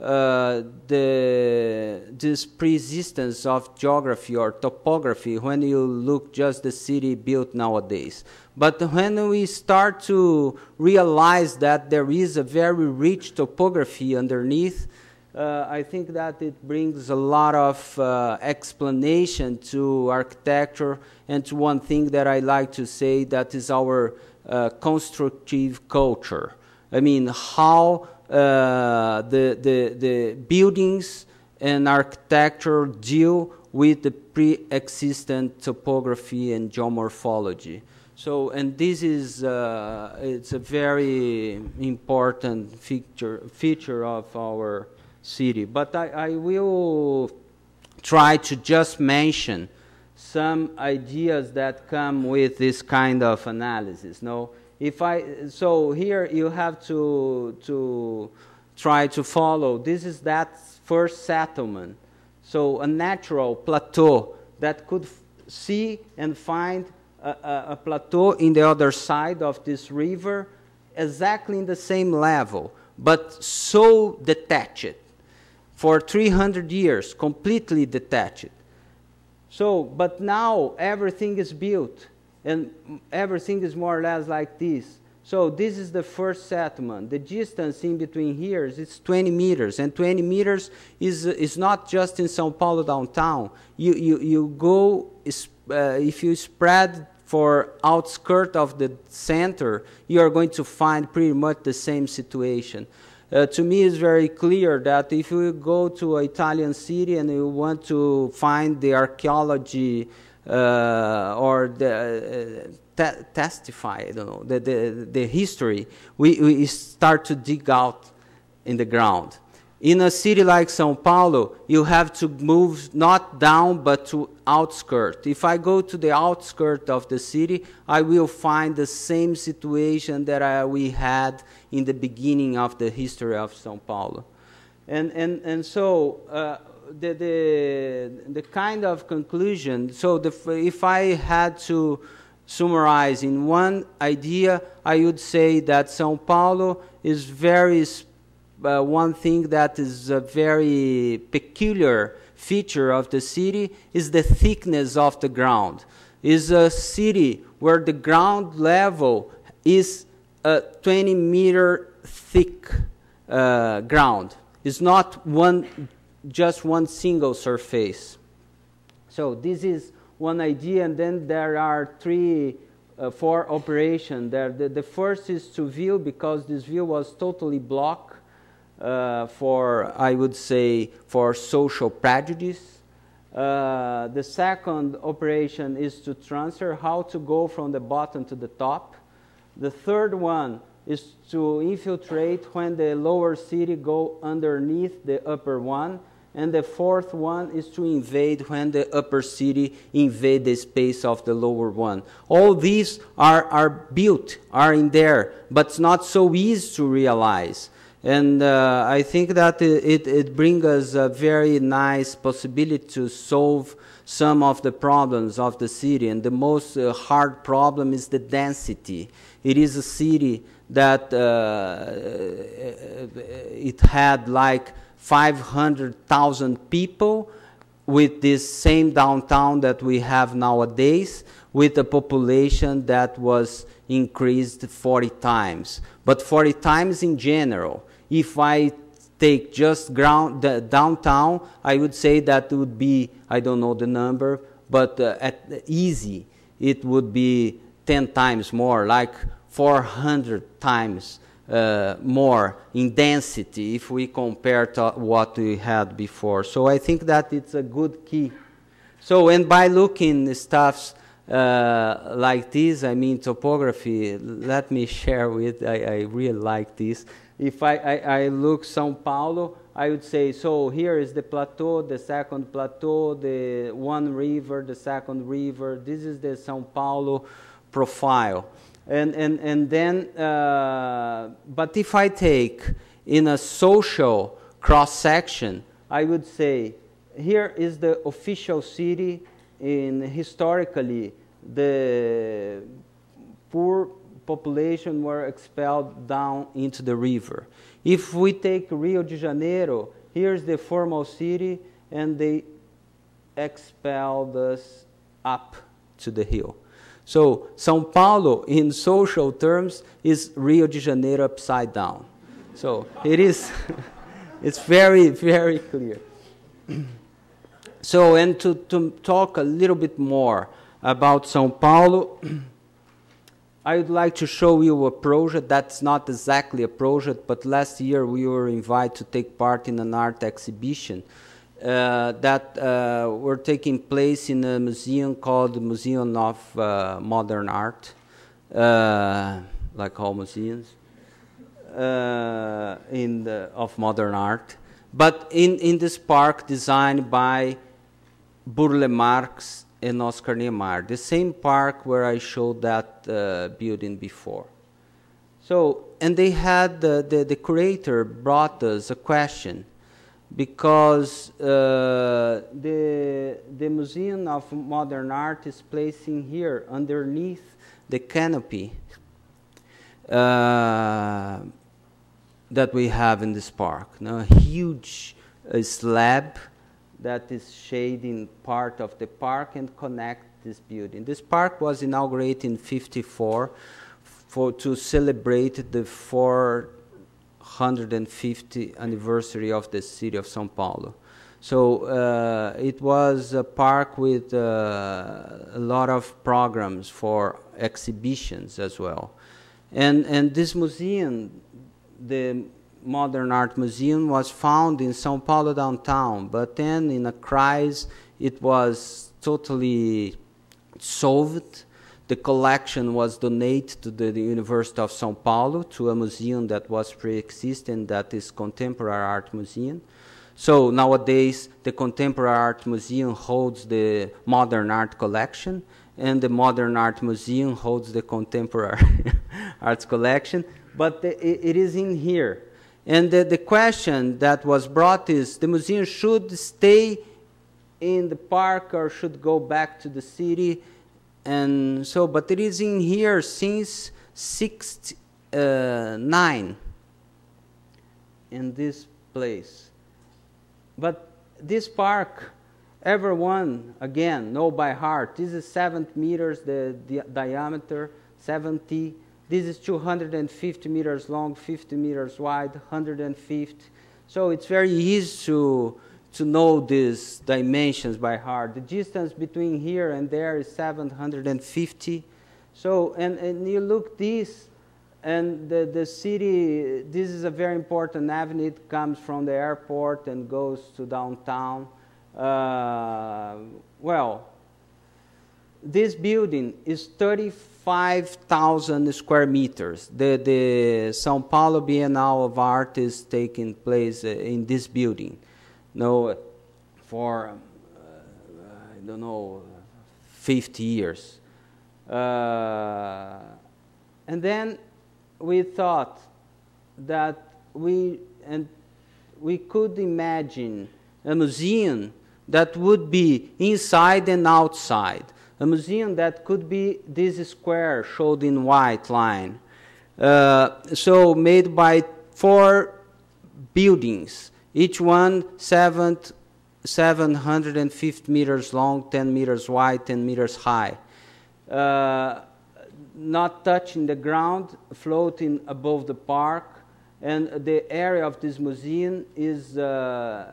Uh, the, this persistence of geography or topography when you look just the city built nowadays. But when we start to realize that there is a very rich topography underneath, uh, I think that it brings a lot of uh, explanation to architecture. And to one thing that I like to say, that is our uh, constructive culture. I mean, how Uh, the, the, the buildings and architecture deal with the pre-existent topography and geomorphology. So, and this is uh, it's a very important feature, feature of our city. But I, I will try to just mention some ideas that come with this kind of analysis. No? If I, so here you have to, to try to follow. This is that first settlement. So a natural plateau that could f see and find a, a, a plateau in the other side of this river, exactly in the same level, but so detached. For three hundred years, completely detached. So, but now everything is built. And everything is more or less like this. So this is the first settlement. The distance in between here is twenty meters. And twenty meters is, is not just in São Paulo downtown. You, you, you go, uh, if you spread for outskirts of the center, you are going to find pretty much the same situation. Uh, to me, it's very clear that if you go to an Italian city and you want to find the archaeology Uh, or the, uh, te testify, I don't know, the, the, the history, we, we start to dig out in the ground. In a city like Sao Paulo, you have to move not down, but to outskirts. If I go to the outskirts of the city, I will find the same situation that I, we had in the beginning of the history of Sao Paulo. And, and, and so, uh, The, the, the kind of conclusion, so the, if I had to summarize in one idea, I would say that Sao Paulo is very, uh, one thing that is a very peculiar feature of the city is the thickness of the ground. It's a city where the ground level is a twenty meter thick uh, ground. It's not one just one single surface. So this is one idea, and then there are three, uh, four operations there. The, the first is to view, because this view was totally blocked uh, for, I would say, for social prejudice. Uh, the second operation is to transfer, how to go from the bottom to the top. The third one is to infiltrate when the lower city go underneath the upper one. And the fourth one is to invade when the upper city invade the space of the lower one. All these are, are built, are in there, but it's not so easy to realize. And uh, I think that it, it brings us a very nice possibility to solve some of the problems of the city. And the most uh, hard problem is the density. It is a city that uh, it had like five hundred thousand people with this same downtown that we have nowadays, with a population that was increased forty times. But forty times in general. If I take just ground, the downtown, I would say that would be, I don't know the number, but uh, at easy, it would be ten times more, like four hundred times uh, more in density if we compare to what we had before. So I think that it's a good key. So, and by looking stuffs uh, like this, I mean topography, let me share with, I, I really like this. If I, I, I look Sao Paulo, I would say, so here is the plateau, the second plateau, the one river, the second river. This is the Sao Paulo profile. And, and, and then, uh, but if I take in a social cross-section, I would say, here is the official city in historically the poor population were expelled down into the river. If we take Rio de Janeiro, here's the formal city, and they expelled us up to the hill. So Sao Paulo, in social terms, is Rio de Janeiro upside down. So it is, it's very, very clear. So, and to, to talk a little bit more about Sao Paulo, I would like to show you a project that's not exactly a project, but last year we were invited to take part in an art exhibition uh, that uh, were taking place in a museum called the Museum of uh, Modern Art, uh, like all museums uh, in the, of modern art, but in, in this park designed by Burle Marx and Oscar Niemeyer, the same park where I showed that uh, building before. So, and they had, the, the, the curator brought us a question, because uh, the, the Museum of Modern Art is placing here, underneath the canopy uh, that we have in this park, now, a huge uh, slab that is shading part of the park and connect this building. This park was inaugurated in fifty-four for, to celebrate the four hundred fiftieth anniversary of the city of Sao Paulo. So uh, it was a park with uh, a lot of programs for exhibitions as well. And, and this museum, the Modern Art Museum, was found in Sao Paulo downtown, but then in a crisis it was totally solved. The collection was donated to the, the University of Sao Paulo, to a museum that was pre-existing, that is Contemporary Art Museum. So nowadays the Contemporary Art Museum holds the Modern Art collection, and the Modern Art Museum holds the Contemporary Arts collection, but the, it, it is in here. And the, the question that was brought is, the museum should stay in the park or should go back to the city, and so, but it is in here since sixty-nine, in this place. But this park, everyone, again, know by heart. This is seventy meters the, the diameter, seventy. This is two hundred fifty meters long, fifty meters wide, one hundred fifty. So it's very easy to, to know these dimensions by heart. The distance between here and there is seven hundred fifty. So, and, and you look this, and the, the city, this is a very important avenue. It comes from the airport and goes to downtown. Uh, well, this building is thirty-five thousand square meters. The, the Sao Paulo Biennale of Art is taking place uh, in this building. Now, for, um, uh, I don't know, fifty years. Uh, and then we thought that we, and we could imagine a museum that would be inside and outside. A museum that could be this square showed in white line. Uh, so made by four buildings, each one seven hundred fifty meters long, ten meters wide, ten meters high. Uh, not touching the ground, floating above the park. And the area of this museum is, uh,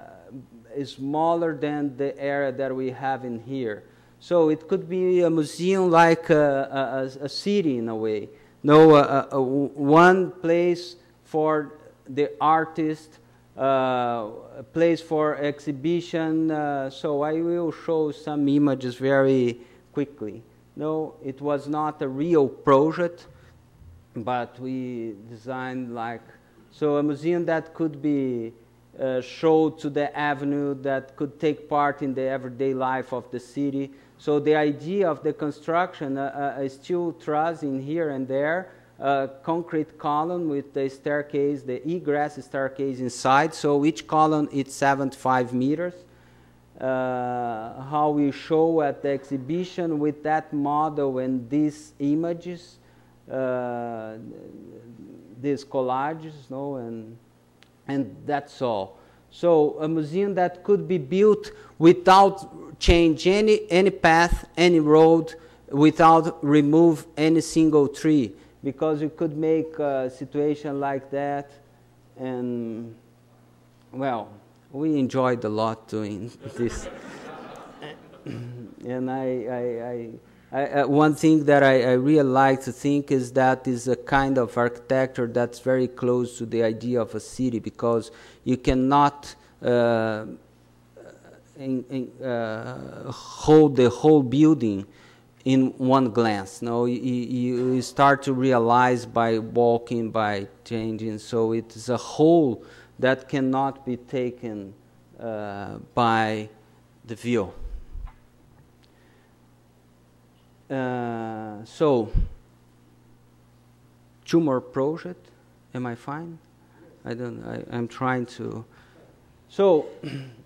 is smaller than the area that we have in here. So it could be a museum like a, a, a city in a way. No, a, a, a one place for the artist, uh, a place for exhibition. Uh, so I will show some images very quickly. No, it was not a real project, but we designed like, so a museum that could be uh, showed to the avenue, that could take part in the everyday life of the city. So the idea of the construction, uh, uh, steel truss in here and there, uh, concrete column with the staircase, the egress staircase inside. So each column is seventy-five meters. Uh, how we show at the exhibition with that model and these images, uh, these collages, no, and and that's all. So a museum that could be built without change any any path, any road, without remove any single tree, because you could make a situation like that, and well. We enjoyed a lot doing this, and I, I, I, I, one thing that I, I really like to think is that is a kind of architecture that's very close to the idea of a city, because you cannot uh, in, in, uh, hold the whole building in one glance. No, you, you start to realize by walking, by changing. So it's a whole that cannot be taken uh, by the view. Uh, so, two more projects. Am I fine? I don't. I, I'm trying to. So,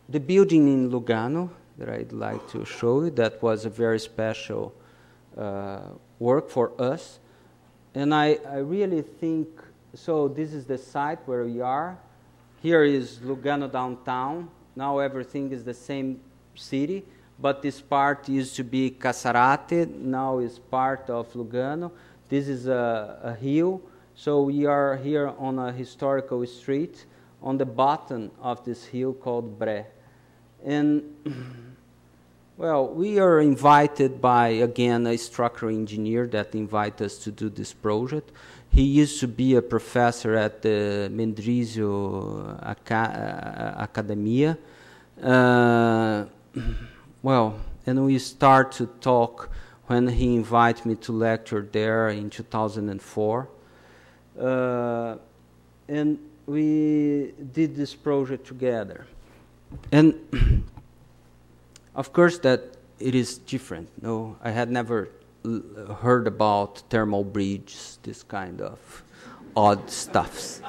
the building in Lugano that I'd like to show you. That was a very special uh, work for us, and I, I really think. So, this is the site where we are. Here is Lugano downtown. Now everything is the same city, but this part used to be Casarate, now is part of Lugano. This is a, a hill, so we are here on a historical street on the bottom of this hill called Bre. And, well, we are invited by, again, a structural engineer that invited us to do this project. He used to be a professor at the Mendrisio Academia. Uh, well, and we start to talk when he invited me to lecture there in two thousand four. Uh, and we did this project together. And of course that it is different. No, I had never heard about thermal bridges, this kind of odd stuffs.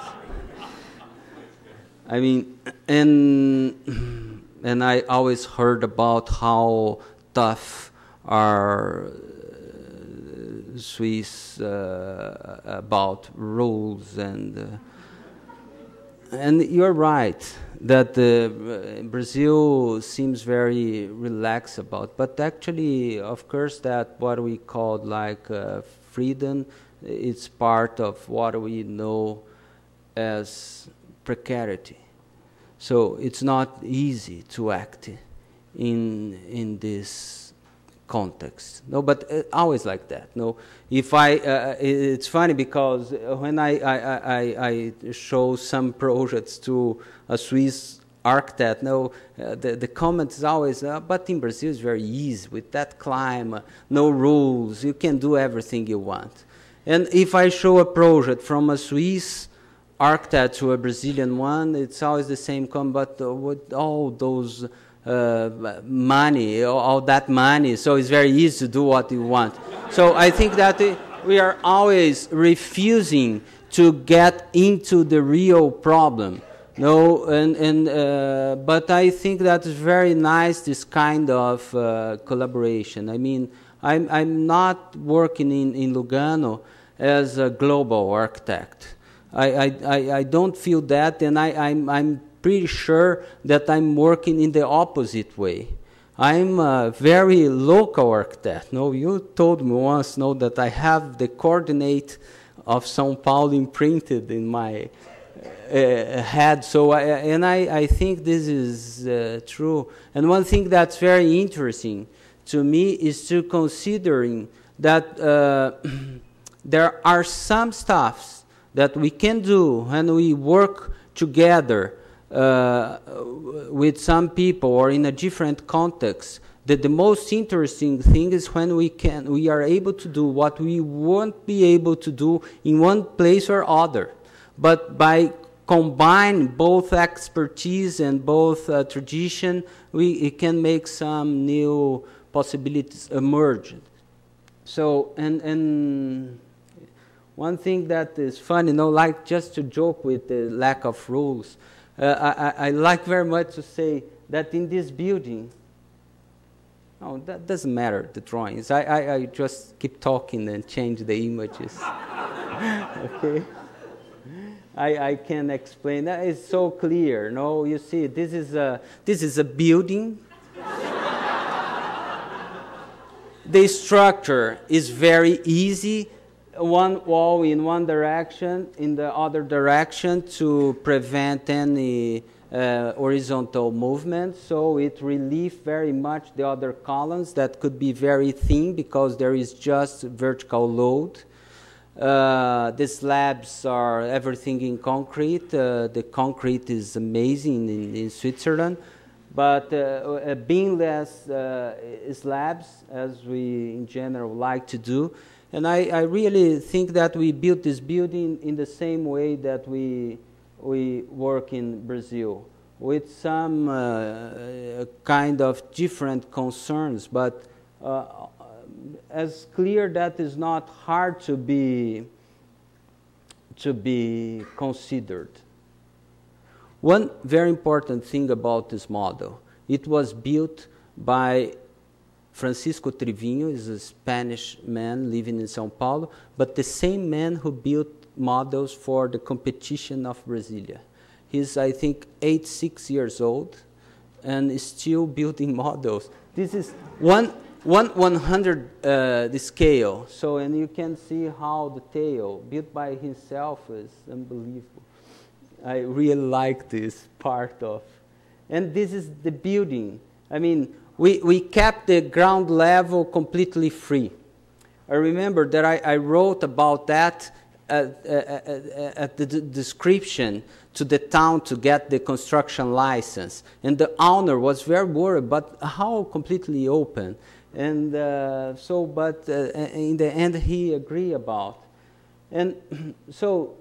I mean, and and I always heard about how tough are uh, Swiss uh, about rules, and uh, and you're right that uh, Brazil seems very relaxed about, but actually, of course, that what we call like uh, freedom, it's part of what we know as precarity. So it's not easy to act in in this context. No, but uh, always like that. No, if I, uh, it's funny because when I I, I I show some projects to a Swiss architect, no, uh, the the comment is always, uh, but in Brazil it's very easy with that climate, no rules, you can do everything you want. And if I show a project from a Swiss architect to a Brazilian one, it's always the same comment, but uh, with all those. Uh, money, all that money, so it's very easy to do what you want. So I think that we are always refusing to get into the real problem. No, and, and, uh, but I think that's very nice, this kind of uh, collaboration. I mean, I'm, I'm not working in, in Lugano as a global architect. I, I, I, I don't feel that, and I, I'm, I'm pretty sure that I'm working in the opposite way. I'm a very local architect. No, you told me once, no, that I have the coordinate of São Paulo imprinted in my uh, head. So, I, and I, I think this is uh, true. And one thing that's very interesting to me is to considering that uh, there are some stuffs that we can do when we work together uh, with some people or in a different context, that the most interesting thing is when we can, we are able to do what we won't be able to do in one place or other. But by combine both expertise and both uh, tradition, we it can make some new possibilities emerge. So, and, and one thing that is fun, you know, like just to joke with the lack of rules, uh, I, I like very much to say that in this building, no, that doesn't matter, the drawings. I, I, I just keep talking and change the images. Okay? I, I can explain. That is so clear. No, you see, this is a, this is a building. The structure is very easy. One wall in one direction, in the other direction, to prevent any uh, horizontal movement. So it relieves very much the other columns that could be very thin because there is just vertical load. Uh, the slabs are everything in concrete. Uh, the concrete is amazing in, in Switzerland. But uh, beamless uh, slabs, as we in general like to do. And I, I really think that we built this building in the same way that we, we work in Brazil, with some uh, kind of different concerns, but uh, as clear that is not hard to be, to be considered. One very important thing about this model, it was built by Francisco Trivinho, is a Spanish man living in São Paulo, but the same man who built models for the competition of Brasilia. He's, I think, eighty-six years old and is still building models. This is one, one one hundred uh, the scale. So, and you can see how the tail built by himself is unbelievable. I really like this part of. And this is the building. I mean, we, we kept the ground level completely free. I remember that I, I wrote about that at, at, at the description to the town to get the construction license. And the owner was very worried about how completely open. And uh, so, but uh, in the end, he agreed about. And so,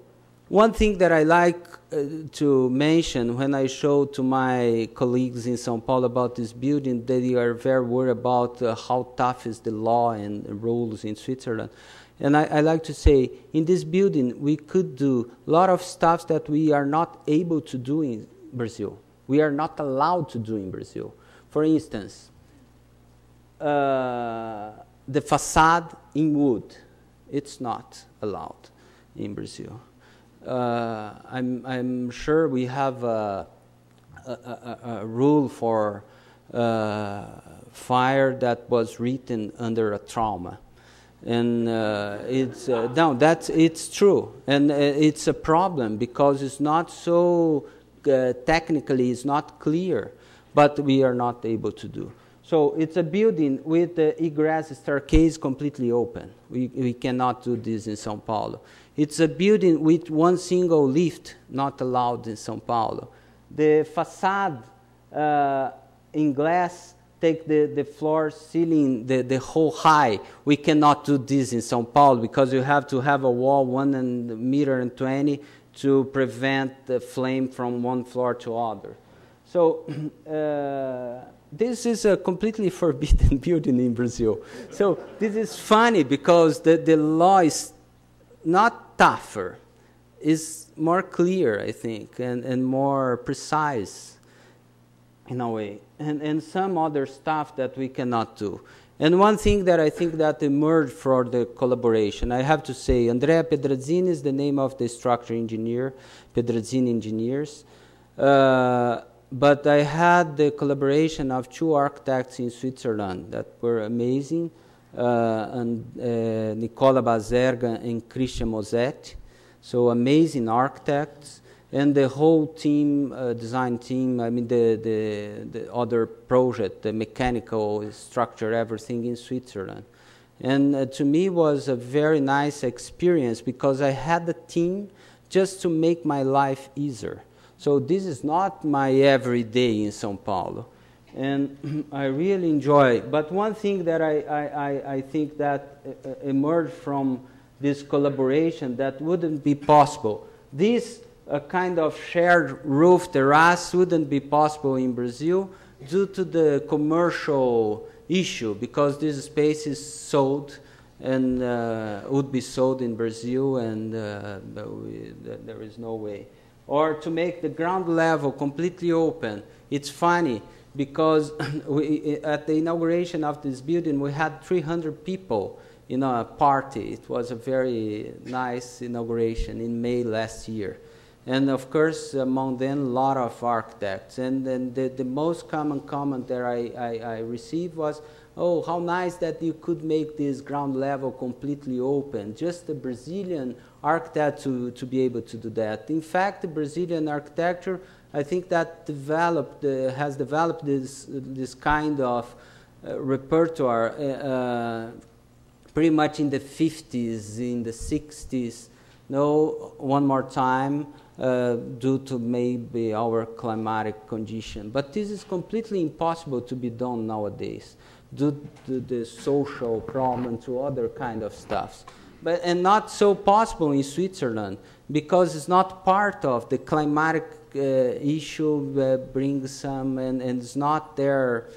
one thing that I like uh, to mention when I show to my colleagues in São Paulo about this building, they are very worried about uh, how tough is the law and rules in Switzerland. And I, I like to say, in this building, we could do a lot of stuff that we are not able to do in Brazil. We are not allowed to do in Brazil. For instance, uh, the facade in wood, it's not allowed in Brazil. Uh, I'm, I'm sure we have a, a, a, a rule for uh, fire that was written under a trauma, and uh, it's uh, no, that's it's true, and uh, it's a problem because it's not so uh, technically, it's not clear, but we are not able to do. So it's a building with the egress staircase completely open. We, we cannot do this in São Paulo. It's a building with one single lift, not allowed in São Paulo. The facade uh, in glass take the, the floor ceiling, the, the whole high. We cannot do this in São Paulo because you have to have a wall one and meter and twenty to prevent the flame from one floor to other. So, uh, this is a completely forbidden building in Brazil. So this is funny because the, the law is not tougher, is more clear, I think, and, and more precise in a way, and, and some other stuff that we cannot do. And one thing that I think that emerged for the collaboration, I have to say, Andrea Pedrazzini is the name of the structure engineer, Pedrazzini Engineers. Uh, But I had the collaboration of two architects in Switzerland that were amazing, uh, and uh, Nicola Bazerga and Christian Mosetti, so amazing architects, and the whole team, uh, design team, I mean the, the, the other project, the mechanical structure, everything in Switzerland. And uh, to me was a very nice experience because I had a team just to make my life easier. So this is not my everyday in Sao Paulo. And I really enjoy it. But one thing that I, I, I think that emerged from this collaboration that wouldn't be possible. This uh, kind of shared roof terrace wouldn't be possible in Brazil due to the commercial issue, because this space is sold and uh, would be sold in Brazil, and uh, we, there is no way. Or to make the ground level completely open. It's funny, because we, at the inauguration of this building, we had three hundred people in a party. It was a very nice inauguration in May last year. And of course, among them, a lot of architects. And then the, the most common comment that I, I, I received was, oh, how nice that you could make this ground level completely open. Just the Brazilian architect to, to be able to do that. In fact, the Brazilian architecture, I think that developed, uh, has developed this, this kind of uh, repertoire uh, pretty much in the fifties, in the sixties. No, one more time, uh, due to maybe our climatic condition. But this is completely impossible to be done nowadays due to the social problem and to other kind of stuff. But, and not so possible in Switzerland, because it's not part of the climatic uh, issue uh, brings some, and, and it's not their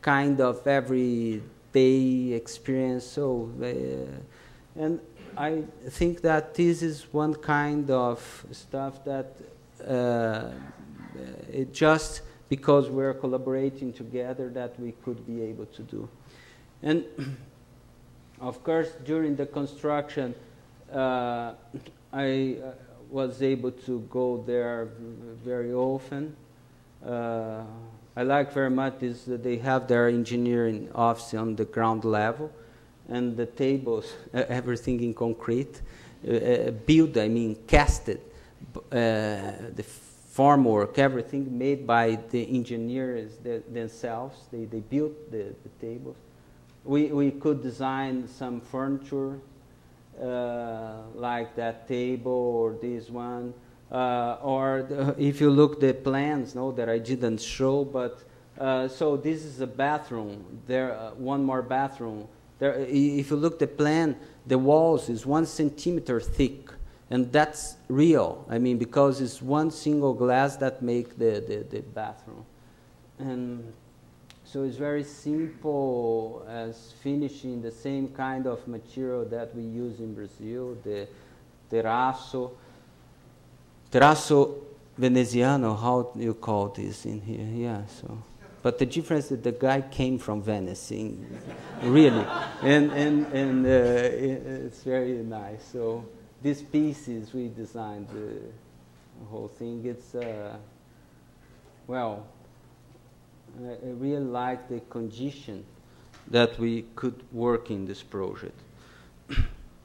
kind of everyday experience. So, uh, and I think that this is one kind of stuff that uh, it just because we're collaborating together that we could be able to do. And of course, during the construction, uh, I uh, was able to go there very often. Uh, I like very much is that they have their engineering office on the ground level. And the tables, uh, everything in concrete, uh, uh, built, I mean, casted, uh, the formwork, everything made by the engineers the, themselves. They, they built the, the tables. We, we could design some furniture, uh, like that table or this one. Uh, or the, if you look the plans, no, that I didn't show, but uh, so this is a bathroom. There, uh, one more bathroom. There, if you look at the plan, the walls is one centimeter thick, and that's real. I mean, because it's one single glass that make the, the, the bathroom. And so it's very simple as finishing the same kind of material that we use in Brazil, the terraço. Terraço veneziano, how you call this in here? Yeah, so. But the difference is that the guy came from Venice, in, really, and, and, and uh, it's very nice. So these pieces, we designed the whole thing. It's, uh, well, I, I really like the condition that we could work in this project.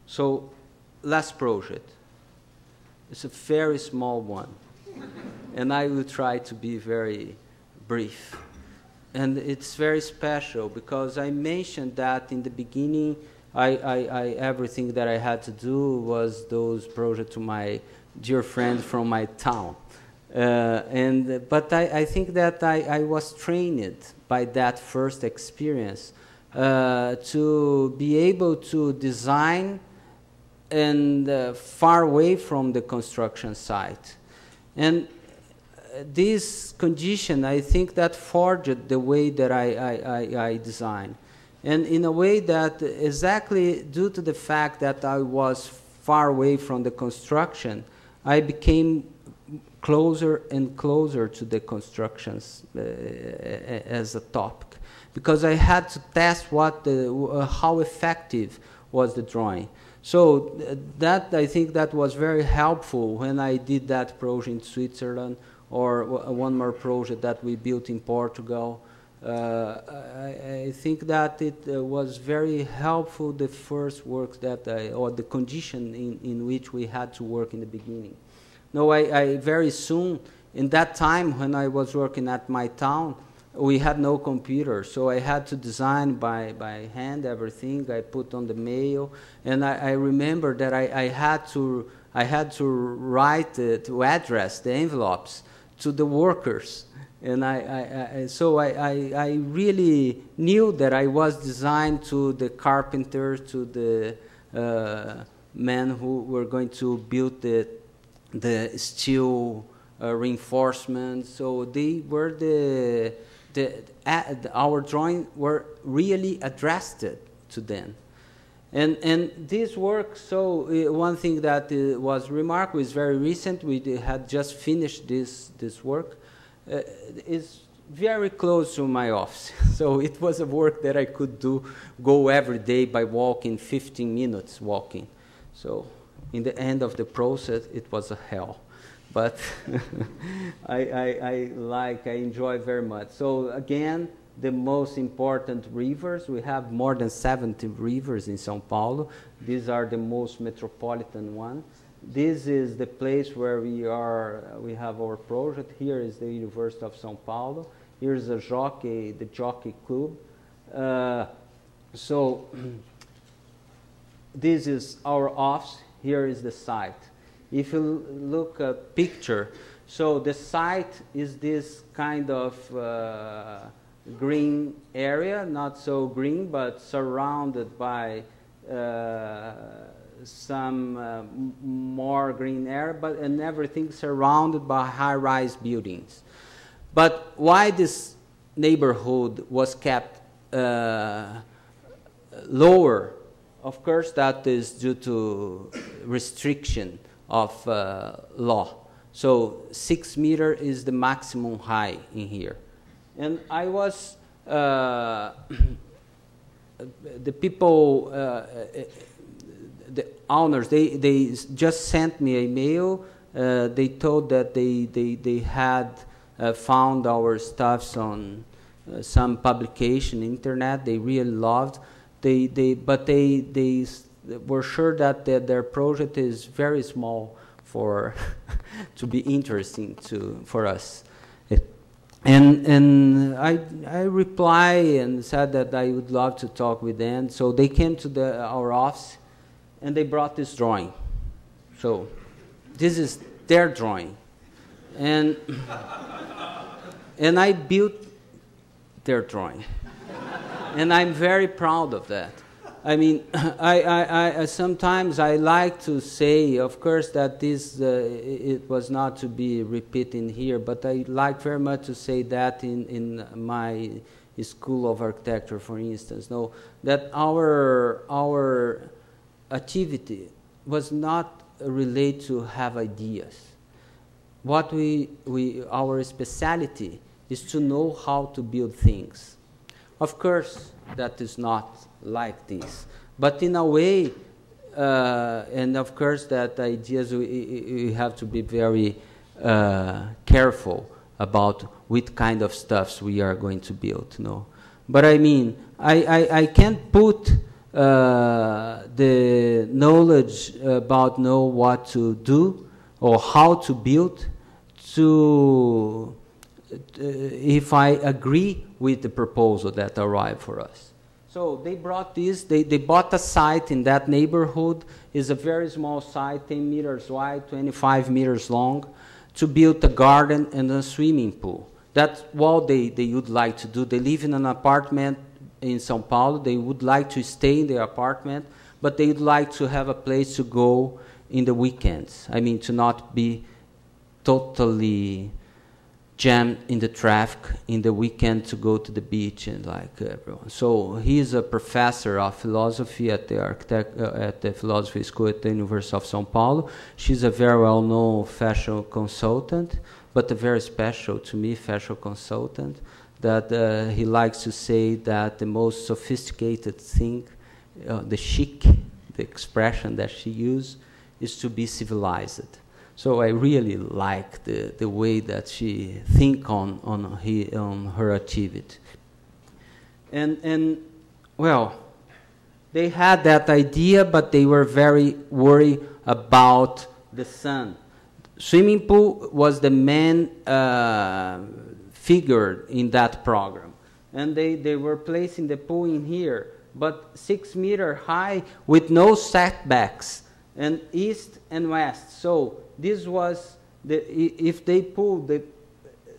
So last project, it's a very small one, and I will try to be very brief. And it's very special because I mentioned that in the beginning, I, I, I, everything that I had to do was those projects to my dear friend from my town. Uh, and, but I, I think that I, I was trained by that first experience uh, to be able to design and uh, far away from the construction site. And this condition, I think, that forged the way that I, I, I, I design. And in a way that exactly due to the fact that I was far away from the construction, I became closer and closer to the constructions uh, as a topic. Because I had to test what the, uh, how effective was the drawing. So that, I think, that was very helpful when I did that project in Switzerland, or one more project that we built in Portugal. Uh, I, I think that it uh, was very helpful, the first work that I, or the condition in, in which we had to work in the beginning. No, I, I very soon, in that time when I was working at my town, we had no computer, so I had to design by, by hand everything I put on the mail. And I, I remember that I, I, had to, I had to write, the, to address the envelopes to the workers. And I, I, I, so I, I, I really knew that I was designed to the carpenters, to the uh, men who were going to build the, the steel uh, reinforcement. So they were the, the, uh, our drawings were really addressed to them. And, and this work, so uh, one thing that uh, was remarkable is very recent, we had just finished this, this work. Uh, is very close to my office. So it was a work that I could do, go every day by walking, fifteen minutes walking. So in the end of the process, it was a hell. But I, I, I like, I enjoy very much. So again, the most important rivers, we have more than seventy rivers in Sao Paulo. These are the most metropolitan ones. This is the place where we are, we have our project. Here is the University of Sao Paulo. Here's the jockey, the jockey club. Uh, so this is our office. Here is the site. If you look at picture, so the site is this kind of uh, green area, not so green, but surrounded by uh, some uh, more green air, but and everything surrounded by high-rise buildings. But why this neighborhood was kept uh, lower? Of course, that is due to restriction of uh, law. So six meter is the maximum high in here. And I was uh, the people. Uh, The owners, they, they just sent me a mail. Uh, they told that they, they, they had uh, found our stuffs on uh, some publication, internet. They really loved. They, they, but they, they were sure that the, their project is very small for to be interesting to, for us. It, and and I, I replied and said that I would love to talk with them. So they came to the, our office. And they brought this drawing. So this is their drawing. And, and I built their drawing. And I'm very proud of that. I mean, I, I, I, sometimes I like to say, of course, that this, uh, it was not to be repeated here, but I like very much to say that in, in my school of architecture, for instance, no, that our, our activity was not related to have ideas. What we, we, our speciality is to know how to build things. Of course, that is not like this. But in a way, uh, and of course that ideas, we, we have to be very uh, careful about what kind of stuffs we are going to build. No? But I mean, I, I, I can't put Uh, the knowledge about know what to do or how to build to uh, if I agree with the proposal that arrived for us. So they brought this, they, they bought a site in that neighborhood. It's a very small site, ten meters wide, twenty-five meters long, to build a garden and a swimming pool. That's what they, they would like to do. They live in an apartment in Sao Paulo. They would like to stay in their apartment, but they would like to have a place to go in the weekends. I mean, to not be totally jammed in the traffic in the weekend to go to the beach and like everyone. So he is a professor of philosophy at the, architect, uh, at the philosophy school at the University of Sao Paulo. She's a very well-known fashion consultant, but a very special, to me, fashion consultant. That uh, he likes to say that the most sophisticated thing, uh, the chic, the expression that she used, is to be civilized. So I really like the, the way that she think on, on, he, on her activity. And, and, well, they had that idea, but they were very worried about the sun. Swimming pool was the main uh, figured in that program. And they, they were placing the pool in here, but six meter high with no setbacks, and east and west. So this was the, if they pulled the,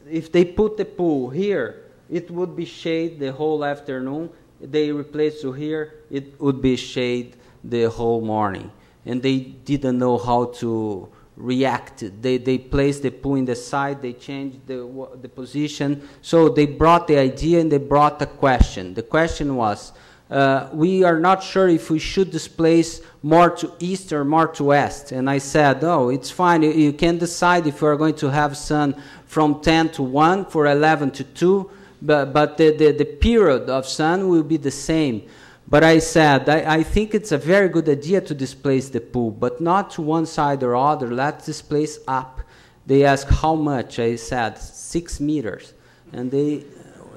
if they put the pool here, it would be shade the whole afternoon. They replaced it here, it would be shade the whole morning. And they didn't know how to react. They, they placed the pool in the side, they changed the, the position. So they brought the idea and they brought the question. The question was, uh, we are not sure if we should displace more to east or more to west. And I said, oh, it's fine. You, you can decide if you're going to have sun from ten to one, for eleven to two, but, but the, the, the period of sun will be the same. But I said, I, I think it's a very good idea to displace the pool, but not to one side or other. Let's displace up. They asked how much. I said six meters. And they,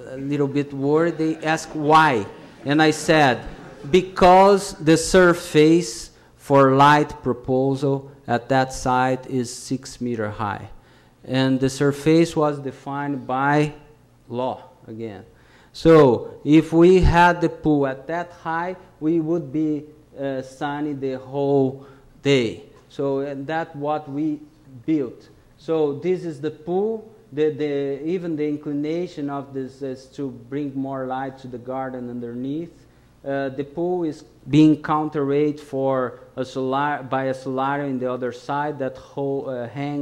a little bit worried, they asked why. And I said, because the surface for light proposal at that site is six meter high. And the surface was defined by law again. So if we had the pool at that high, we would be uh, sunny the whole day. So and that's what we built. So this is the pool. The, the, even the inclination of this is to bring more light to the garden underneath. Uh, the pool is being counterweight for a solar, by a solarium in the other side that whole, uh, hang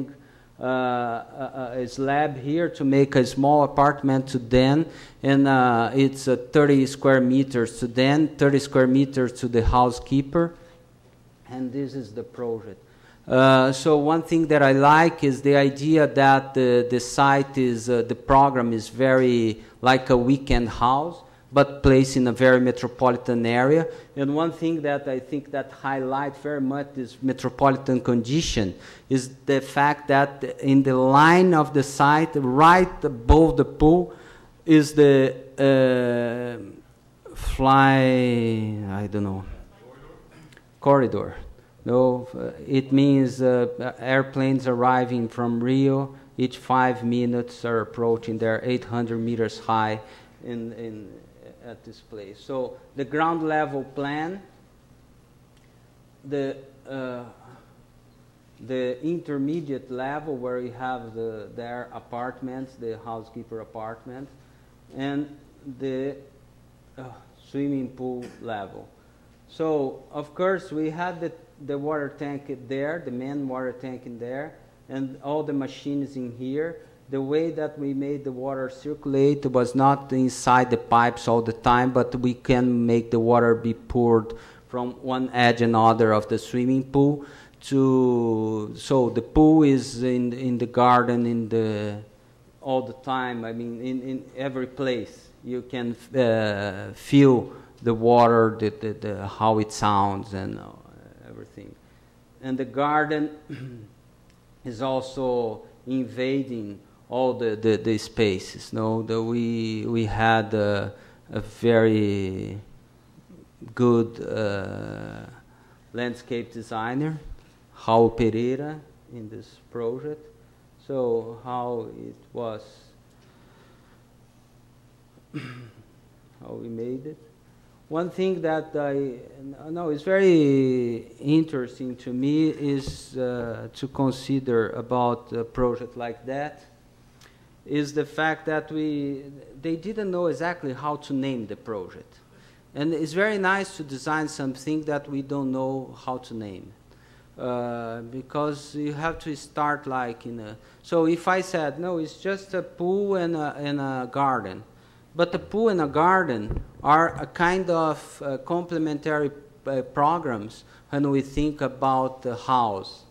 Uh, a, a slab here to make a small apartment to den, and uh, it's uh, thirty square meters to den, thirty square meters to the housekeeper, and this is the project. Uh, so one thing that I like is the idea that the, the site is, uh, the program is very like a weekend house, but placed in a very metropolitan area. And one thing that I think that highlights very much this metropolitan condition is the fact that in the line of the site, right above the pool, is the uh, fly, I don't know, corridor. No, it means uh, airplanes arriving from Rio, each five minutes are approaching, they're eight hundred meters high in, in at this place. So the ground level plan, the uh, the intermediate level where we have the their apartments, the housekeeper apartment, and the uh, swimming pool level. So of course we had the the water tank there, the main water tank in there, and all the machines in here. The way that we made the water circulate was not inside the pipes all the time, but we can make the water be poured from one edge and other of the swimming pool to, so the pool is in, in the garden in the, all the time, I mean, in, in every place. You can uh, feel the water, the, the, the, how it sounds and uh, everything. And the garden is also invading all the, the, the spaces. No, the, we, we had a, a very good uh, landscape designer, Raul Pereira, in this project. So how it was, how we made it. One thing that I know is very interesting to me is uh, to consider about a project like that is the fact that we, they didn't know exactly how to name the project. And it's very nice to design something that we don't know how to name. Uh, because you have to start like in a, so if I said, no, it's just a pool and a, and a garden. But the pool and a garden are a kind of uh, complementary uh, programs when we think about the house.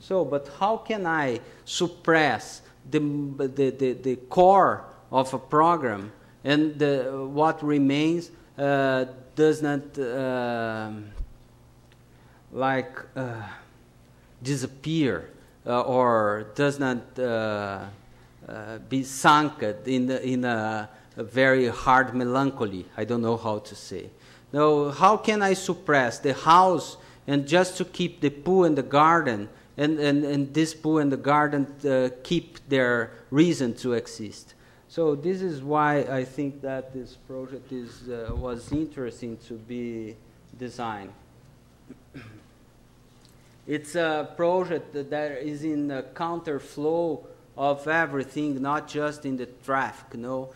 So, but how can I suppress the, the, the, the core of a program and the, what remains uh, does not uh, like uh, disappear uh, or does not uh, uh, be sunk in, in a A very hard melancholy, I don't know how to say. Now, how can I suppress the house and just to keep the pool and the garden, and, and, and this pool and the garden uh, keep their reason to exist? So this is why I think that this project is, uh, was interesting to be designed. It's a project that is in the counterflow of everything, not just in the traffic. No,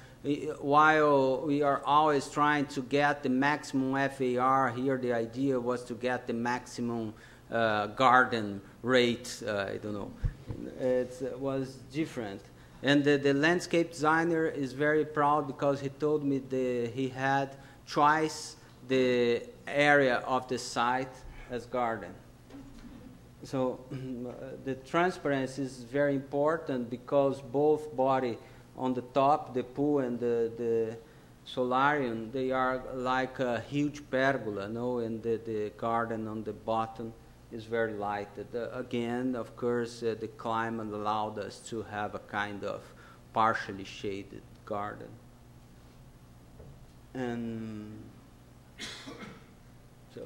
while we are always trying to get the maximum F A R, here the idea was to get the maximum uh, garden rate. Uh, I don't know. It's, it was different. And the, the landscape designer is very proud because he told me the, he had twice the area of the site as garden. So the transparency is very important because both body on the top, the pool and the, the solarium, they are like a huge pergola, no? And the, the garden on the bottom is very light. Uh, again, of course, uh, the climate allowed us to have a kind of partially shaded garden. And so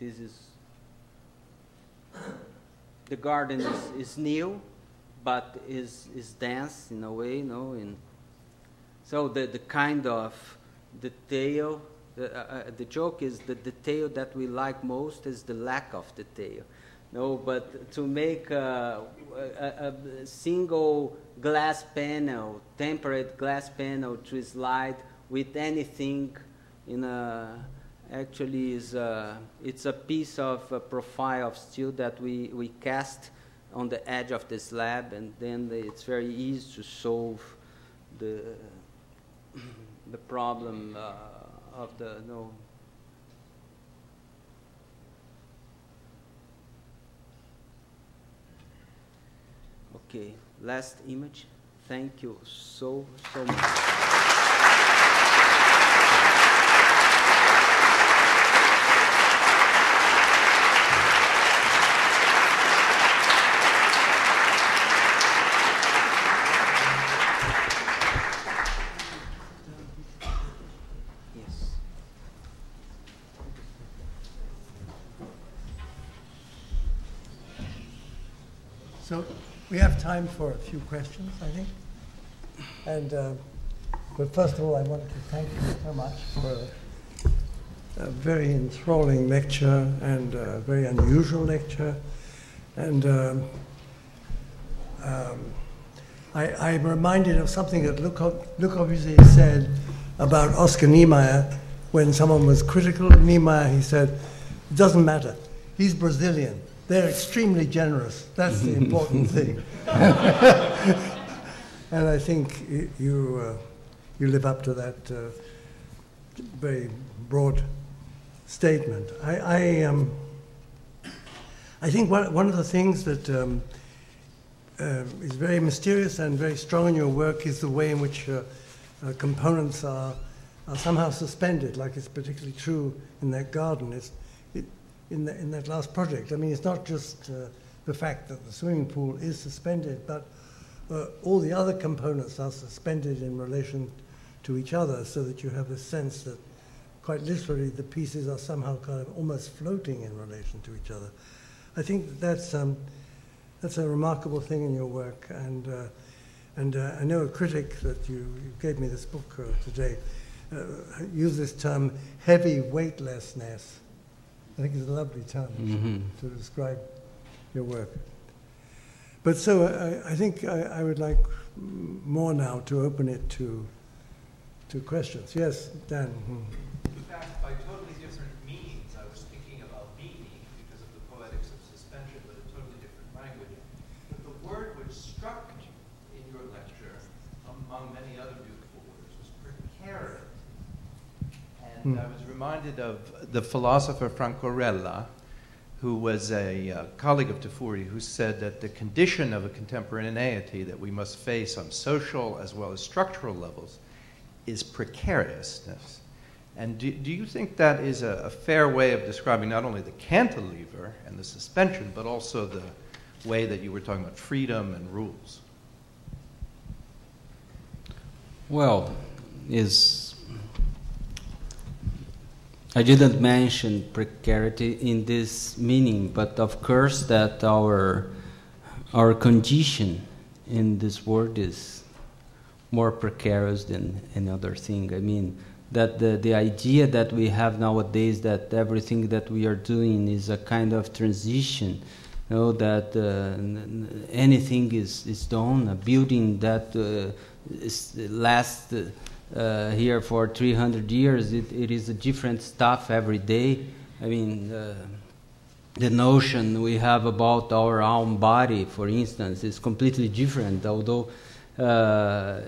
this is, the garden is, is new, but is, is dense in a way, you know, and so the, the kind of detail. The, uh, the joke is the detail that we like most is the lack of detail. No, but to make a, a, a single glass panel, tempered glass panel to slide with anything in a, actually is a, it's a piece of a profile of steel that we, we cast on the edge of the slab, and then it's very easy to solve the, the problem uh, of the no. Okay, last image. Thank you so so much. Time for a few questions, I think. And uh, but first of all, I wanted to thank you so much for a, a very enthralling lecture and a very unusual lecture. And um, um, I, I'm reminded of something that Le Corbusier said about Oscar Niemeyer when someone was critical of Niemeyer. He said, "It doesn't matter. He's Brazilian. They're extremely generous. That's the important thing." And I think you, uh, you live up to that uh, very broad statement. I, I, um, I think one, one of the things that um, uh, is very mysterious and very strong in your work is the way in which uh, uh, components are, are somehow suspended, like it's particularly true in that garden. It's, In, the, in that last project. I mean, it's not just uh, the fact that the swimming pool is suspended, but uh, all the other components are suspended in relation to each other, so that you have a sense that, quite literally, the pieces are somehow kind of almost floating in relation to each other. I think that that's, um, that's a remarkable thing in your work. And, uh, and uh, I know a critic that you, you gave me this book uh, today uh, used this term, heavy weightlessness. I think it's a lovely term mm-hmm. to describe your work. But so I, I think I, I would like more now to open it to, to questions. Yes, Dan. Hmm. In fact, by totally different means, I was thinking about meaning because of the poetics of suspension, but a totally different language. But the word which struck you in your lecture, among many other beautiful words, was precarious. And hmm. I was reminded of the philosopher Franco Rella, who was a uh, colleague of Tafuri, who said that the condition of a contemporaneity that we must face on social as well as structural levels is precariousness. And do, do you think that is a, a fair way of describing not only the cantilever and the suspension, but also the way that you were talking about freedom and rules? Well, is I didn't mention precarity in this meaning, but of course that our, our condition in this world is more precarious than any other thing. I mean, that the, the idea that we have nowadays that everything that we are doing is a kind of transition, you know, that uh, anything is, is done, a building that uh, is, lasts uh, here for three hundred years, it, it is a different stuff every day. I mean, uh, the notion we have about our own body, for instance, is completely different, although Uh,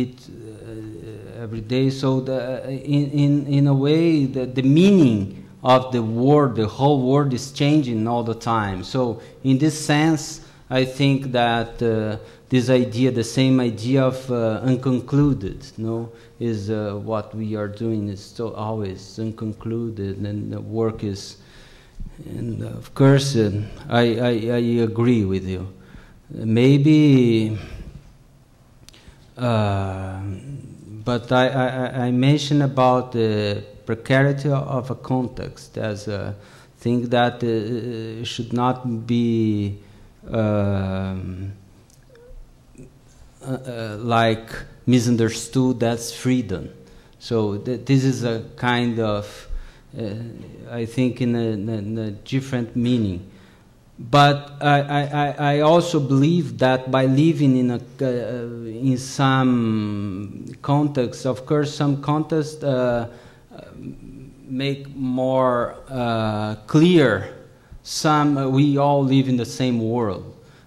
it uh, every day. So the, uh, in, in, in a way, the, the meaning of the world, the whole world is changing all the time. So in this sense, I think that uh, this idea, the same idea of uh, unconcluded, you know, is uh, what we are doing is still always unconcluded, and the work is, and of course, uh, I, I, I agree with you. Maybe Uh, but I, I, I mentioned about the precarity of a context as a thing that uh, should not be um, uh, uh, like misunderstood as freedom. So th this is a kind of, uh, I think, in a, in a different meaning. But I, I, I also believe that by living in, a, uh, in some context, of course, some context uh, make more uh, clear some, uh, we all live in the same world.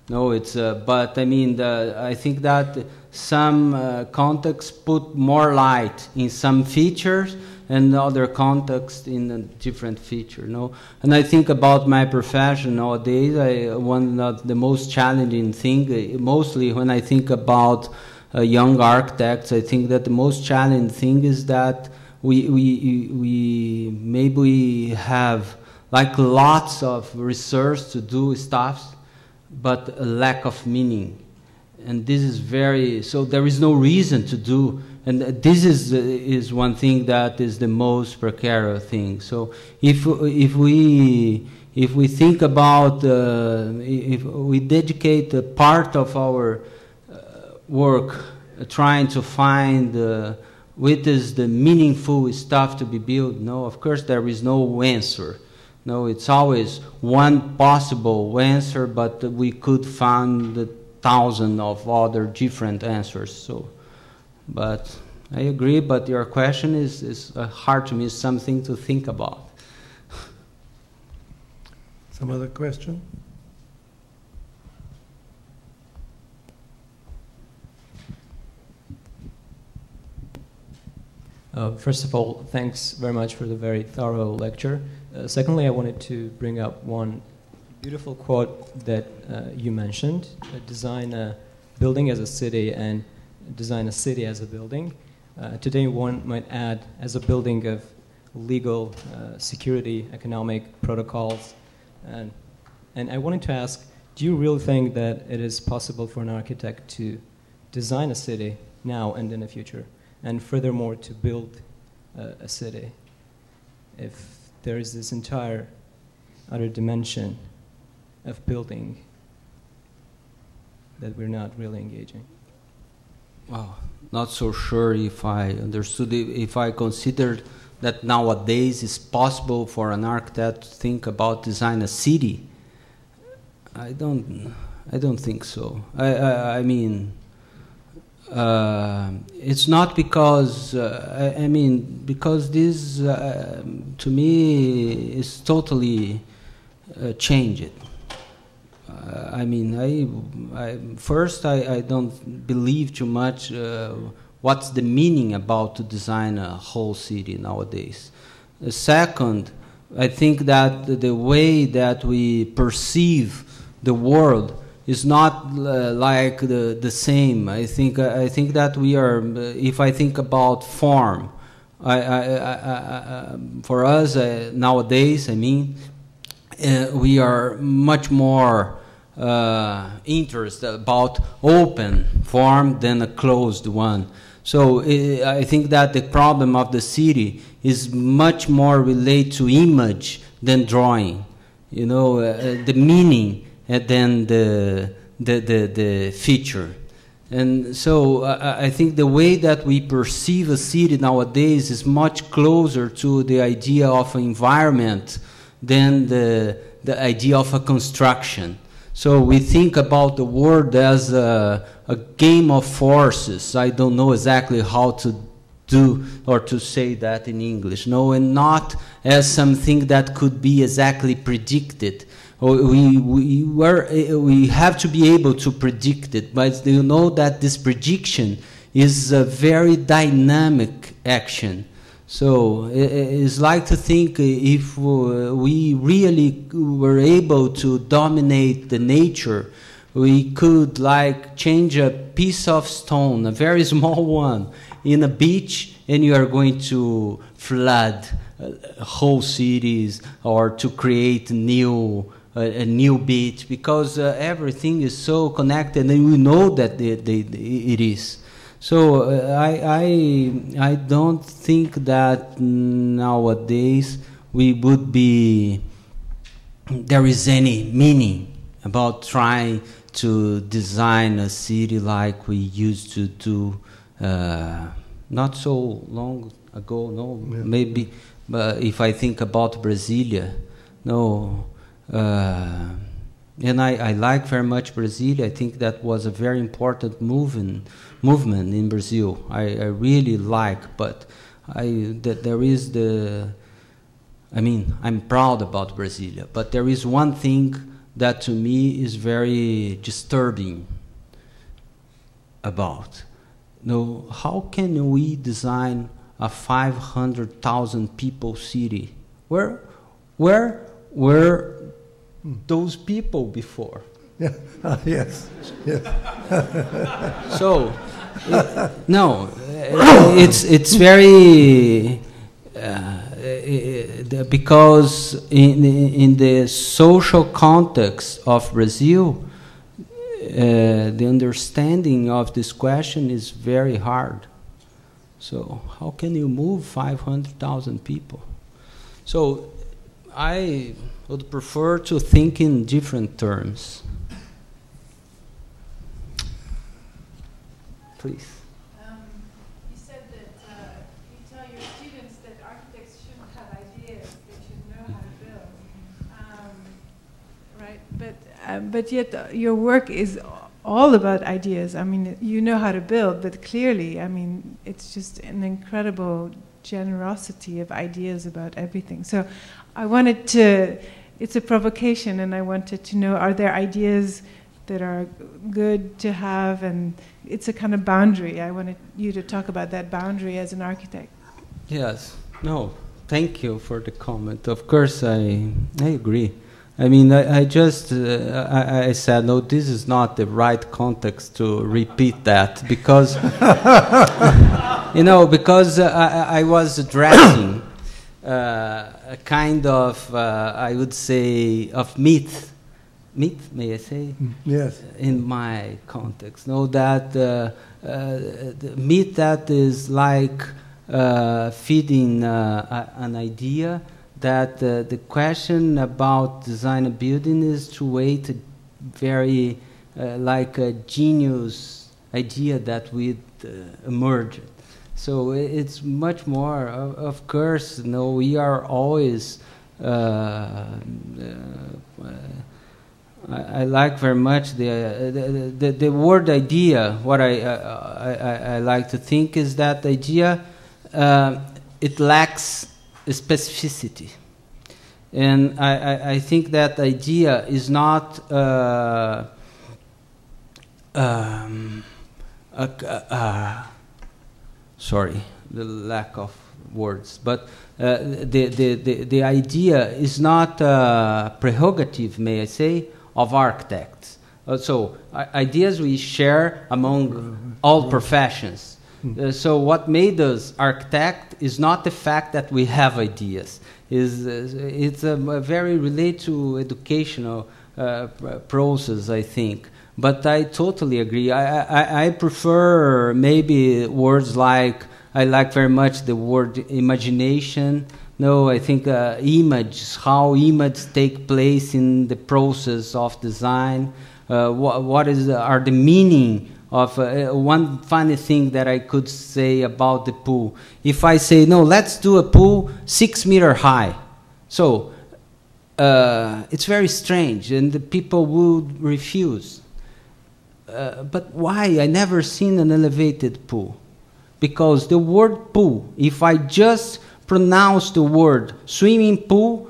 No, it's, uh, but I mean, the, I think that some uh, contexts put more light in some features, and other context in a different feature, no? And I think about my profession nowadays, I, one of the most challenging thing, mostly when I think about uh, young architects, I think that the most challenging thing is that we, we, we maybe we have like lots of research to do stuff, but a lack of meaning. And this is very, so there is no reason to do. And this is, is one thing that is the most precarious thing. So if, if, we, if we think about, uh, if we dedicate a part of our uh, work uh, trying to find uh, what is the meaningful stuff to be built, no, of course there is no answer. No, it's always one possible answer, but we could find a thousand of other different answers. So. But I agree, but your question is, is uh, hard to me, it's something to think about. Some other question? Uh, first of all, thanks very much for the very thorough lecture. Uh, secondly, I wanted to bring up one beautiful quote that uh, you mentioned, design a building as a city and design a city as a building. Uh, today one might add as a building of legal, uh, security, economic protocols. And, and I wanted to ask, do you really think that it is possible for an architect to design a city now and in the future, and furthermore to build uh, a city, if there is this entire other dimension of building that we're not really engaging? Well, not so sure if I understood, if I considered that nowadays it's possible for an architect to think about design a city. I don't, I don't think so. I, I, I mean, uh, it's not because, uh, I, I mean, because this, uh, to me, is totally uh, changed. I mean, I, I, first, I, I don't believe too much uh, what's the meaning about to design a whole city nowadays. Second, I think that the way that we perceive the world is not uh, like the, the same. I think, I think that we are, if I think about form, I, I, I, I, for us uh, nowadays, I mean, uh, we are much more Uh, interest about open form than a closed one. So uh, I think that the problem of the city is much more related to image than drawing, you know, uh, the meaning uh, than the, the, the, the feature. And so I, I think the way that we perceive a city nowadays is much closer to the idea of an environment than the, the idea of a construction. So we think about the world as a, a game of forces. I don't know exactly how to do or to say that in English. No, and not as something that could be exactly predicted. We, we, were, we have to be able to predict it, but you know that this prediction is a very dynamic action. So it's like to think if we really were able to dominate the nature, we could like change a piece of stone, a very small one, in a beach, and you are going to flood whole cities or to create new A, a new beach, because uh, everything is so connected, and we know that they, they, they, it is. So uh, I, I, I don't think that nowadays we would be, there is any meaning about trying to design a city like we used to do uh, not so long ago, no, yeah. Maybe, but if I think about Brasilia, no, Uh, and I, I like very much Brasilia. I think that was a very important move in, movement in Brazil. I, I really like, but I, that there is the, I mean, I'm proud about Brasilia, but there is one thing that to me is very disturbing about. No, how can we design a five hundred thousand people city? Where, where, where? Those people before. Yeah. Uh, yes. yes. So, it, no, it's it's very uh, it, because in in the social context of Brazil, uh, the understanding of this question is very hard. So, how can you move five hundred thousand people? So, I would prefer to think in different terms. Please. Um, you said that uh, you tell your students that architects shouldn't have ideas; they should know how to build, um, right? But uh, but yet uh, your work is all about ideas. I mean, you know how to build, but clearly, I mean, it's just an incredible generosity of ideas about everything. So, I wanted to. It's a provocation, and I wanted to know, are there ideas that are good to have? And it's a kind of boundary. I wanted you to talk about that boundary as an architect. Yes. No, thank you for the comment. Of course, I, I agree. I mean, I, I just, uh, I, I said, no, this is not the right context to repeat that, because, you know, because uh, I, I was addressing Uh, a kind of, uh, I would say, of myth, myth, may I say? Yes. In my context, no, that uh, uh, the myth that is like uh, feeding uh, a, an idea that uh, the question about design a building is to wait a very, uh, like a genius idea that would uh, emerge. So it's much more, of course, no, we are always, uh, uh, I, I like very much the, uh, the, the, the word idea. What I, uh, I, I like to think is that idea, uh, it lacks specificity. And I, I, I think that idea is not uh, um, a, uh, sorry, the lack of words, but uh, the, the, the, the idea is not a prerogative, may I say, of architects. Uh, so uh, ideas we share among all professions. Uh, so what made us architect is not the fact that we have ideas. It's, uh, it's a, a very related to educational uh, process, I think. But I totally agree. I, I, I prefer maybe words like, I like very much the word imagination. No, I think uh, images, how images take place in the process of design. Uh, wh what is, are the meaning of uh, one funny thing that I could say about the pool. If I say, no, let's do a pool six meter high. So uh, it's very strange, and the people would refuse. Uh, but why? I never seen an elevated pool. Because the word pool, if I just pronounce the word swimming pool,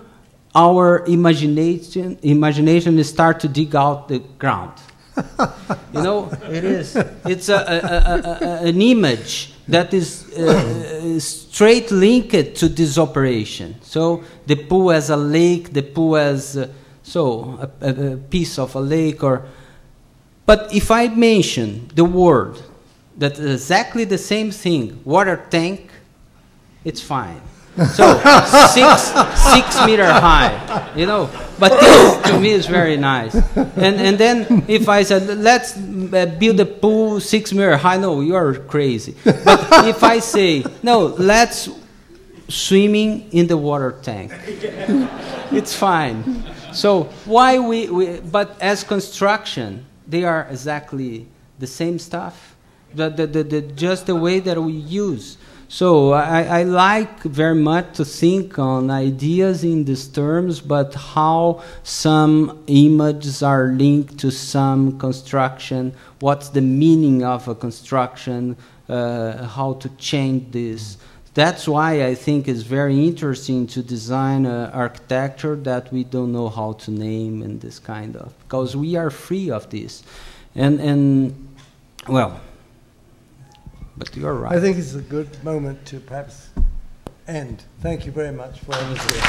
our imagination, imagination start to dig out the ground. You know, it is. It's a, a, a, a, an image that is uh, straight linked to this operation. So the pool as a lake, the pool as uh, so a, a piece of a lake, or. But if I mention the word that is exactly the same thing, water tank, it's fine. So six six meter high, you know. But this to me is very nice. And and then if I said let's build a pool six meter high, no, you are crazy. But if I say no, let's swimming in the water tank, it's fine. So why we, we but as construction they are exactly the same stuff. The the the, the just the way that we use. So I, I like very much to think on ideas in these terms, but how some images are linked to some construction, what's the meaning of a construction, uh, how to change this. That's why I think it's very interesting to design uh, architecture that we don't know how to name and this kind of, because we are free of this. And, and well... But you're right. I think it's a good moment to perhaps end. Thank you very much for having us here.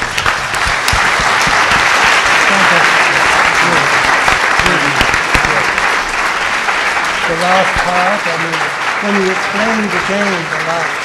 The last part, I mean, when you explained again the last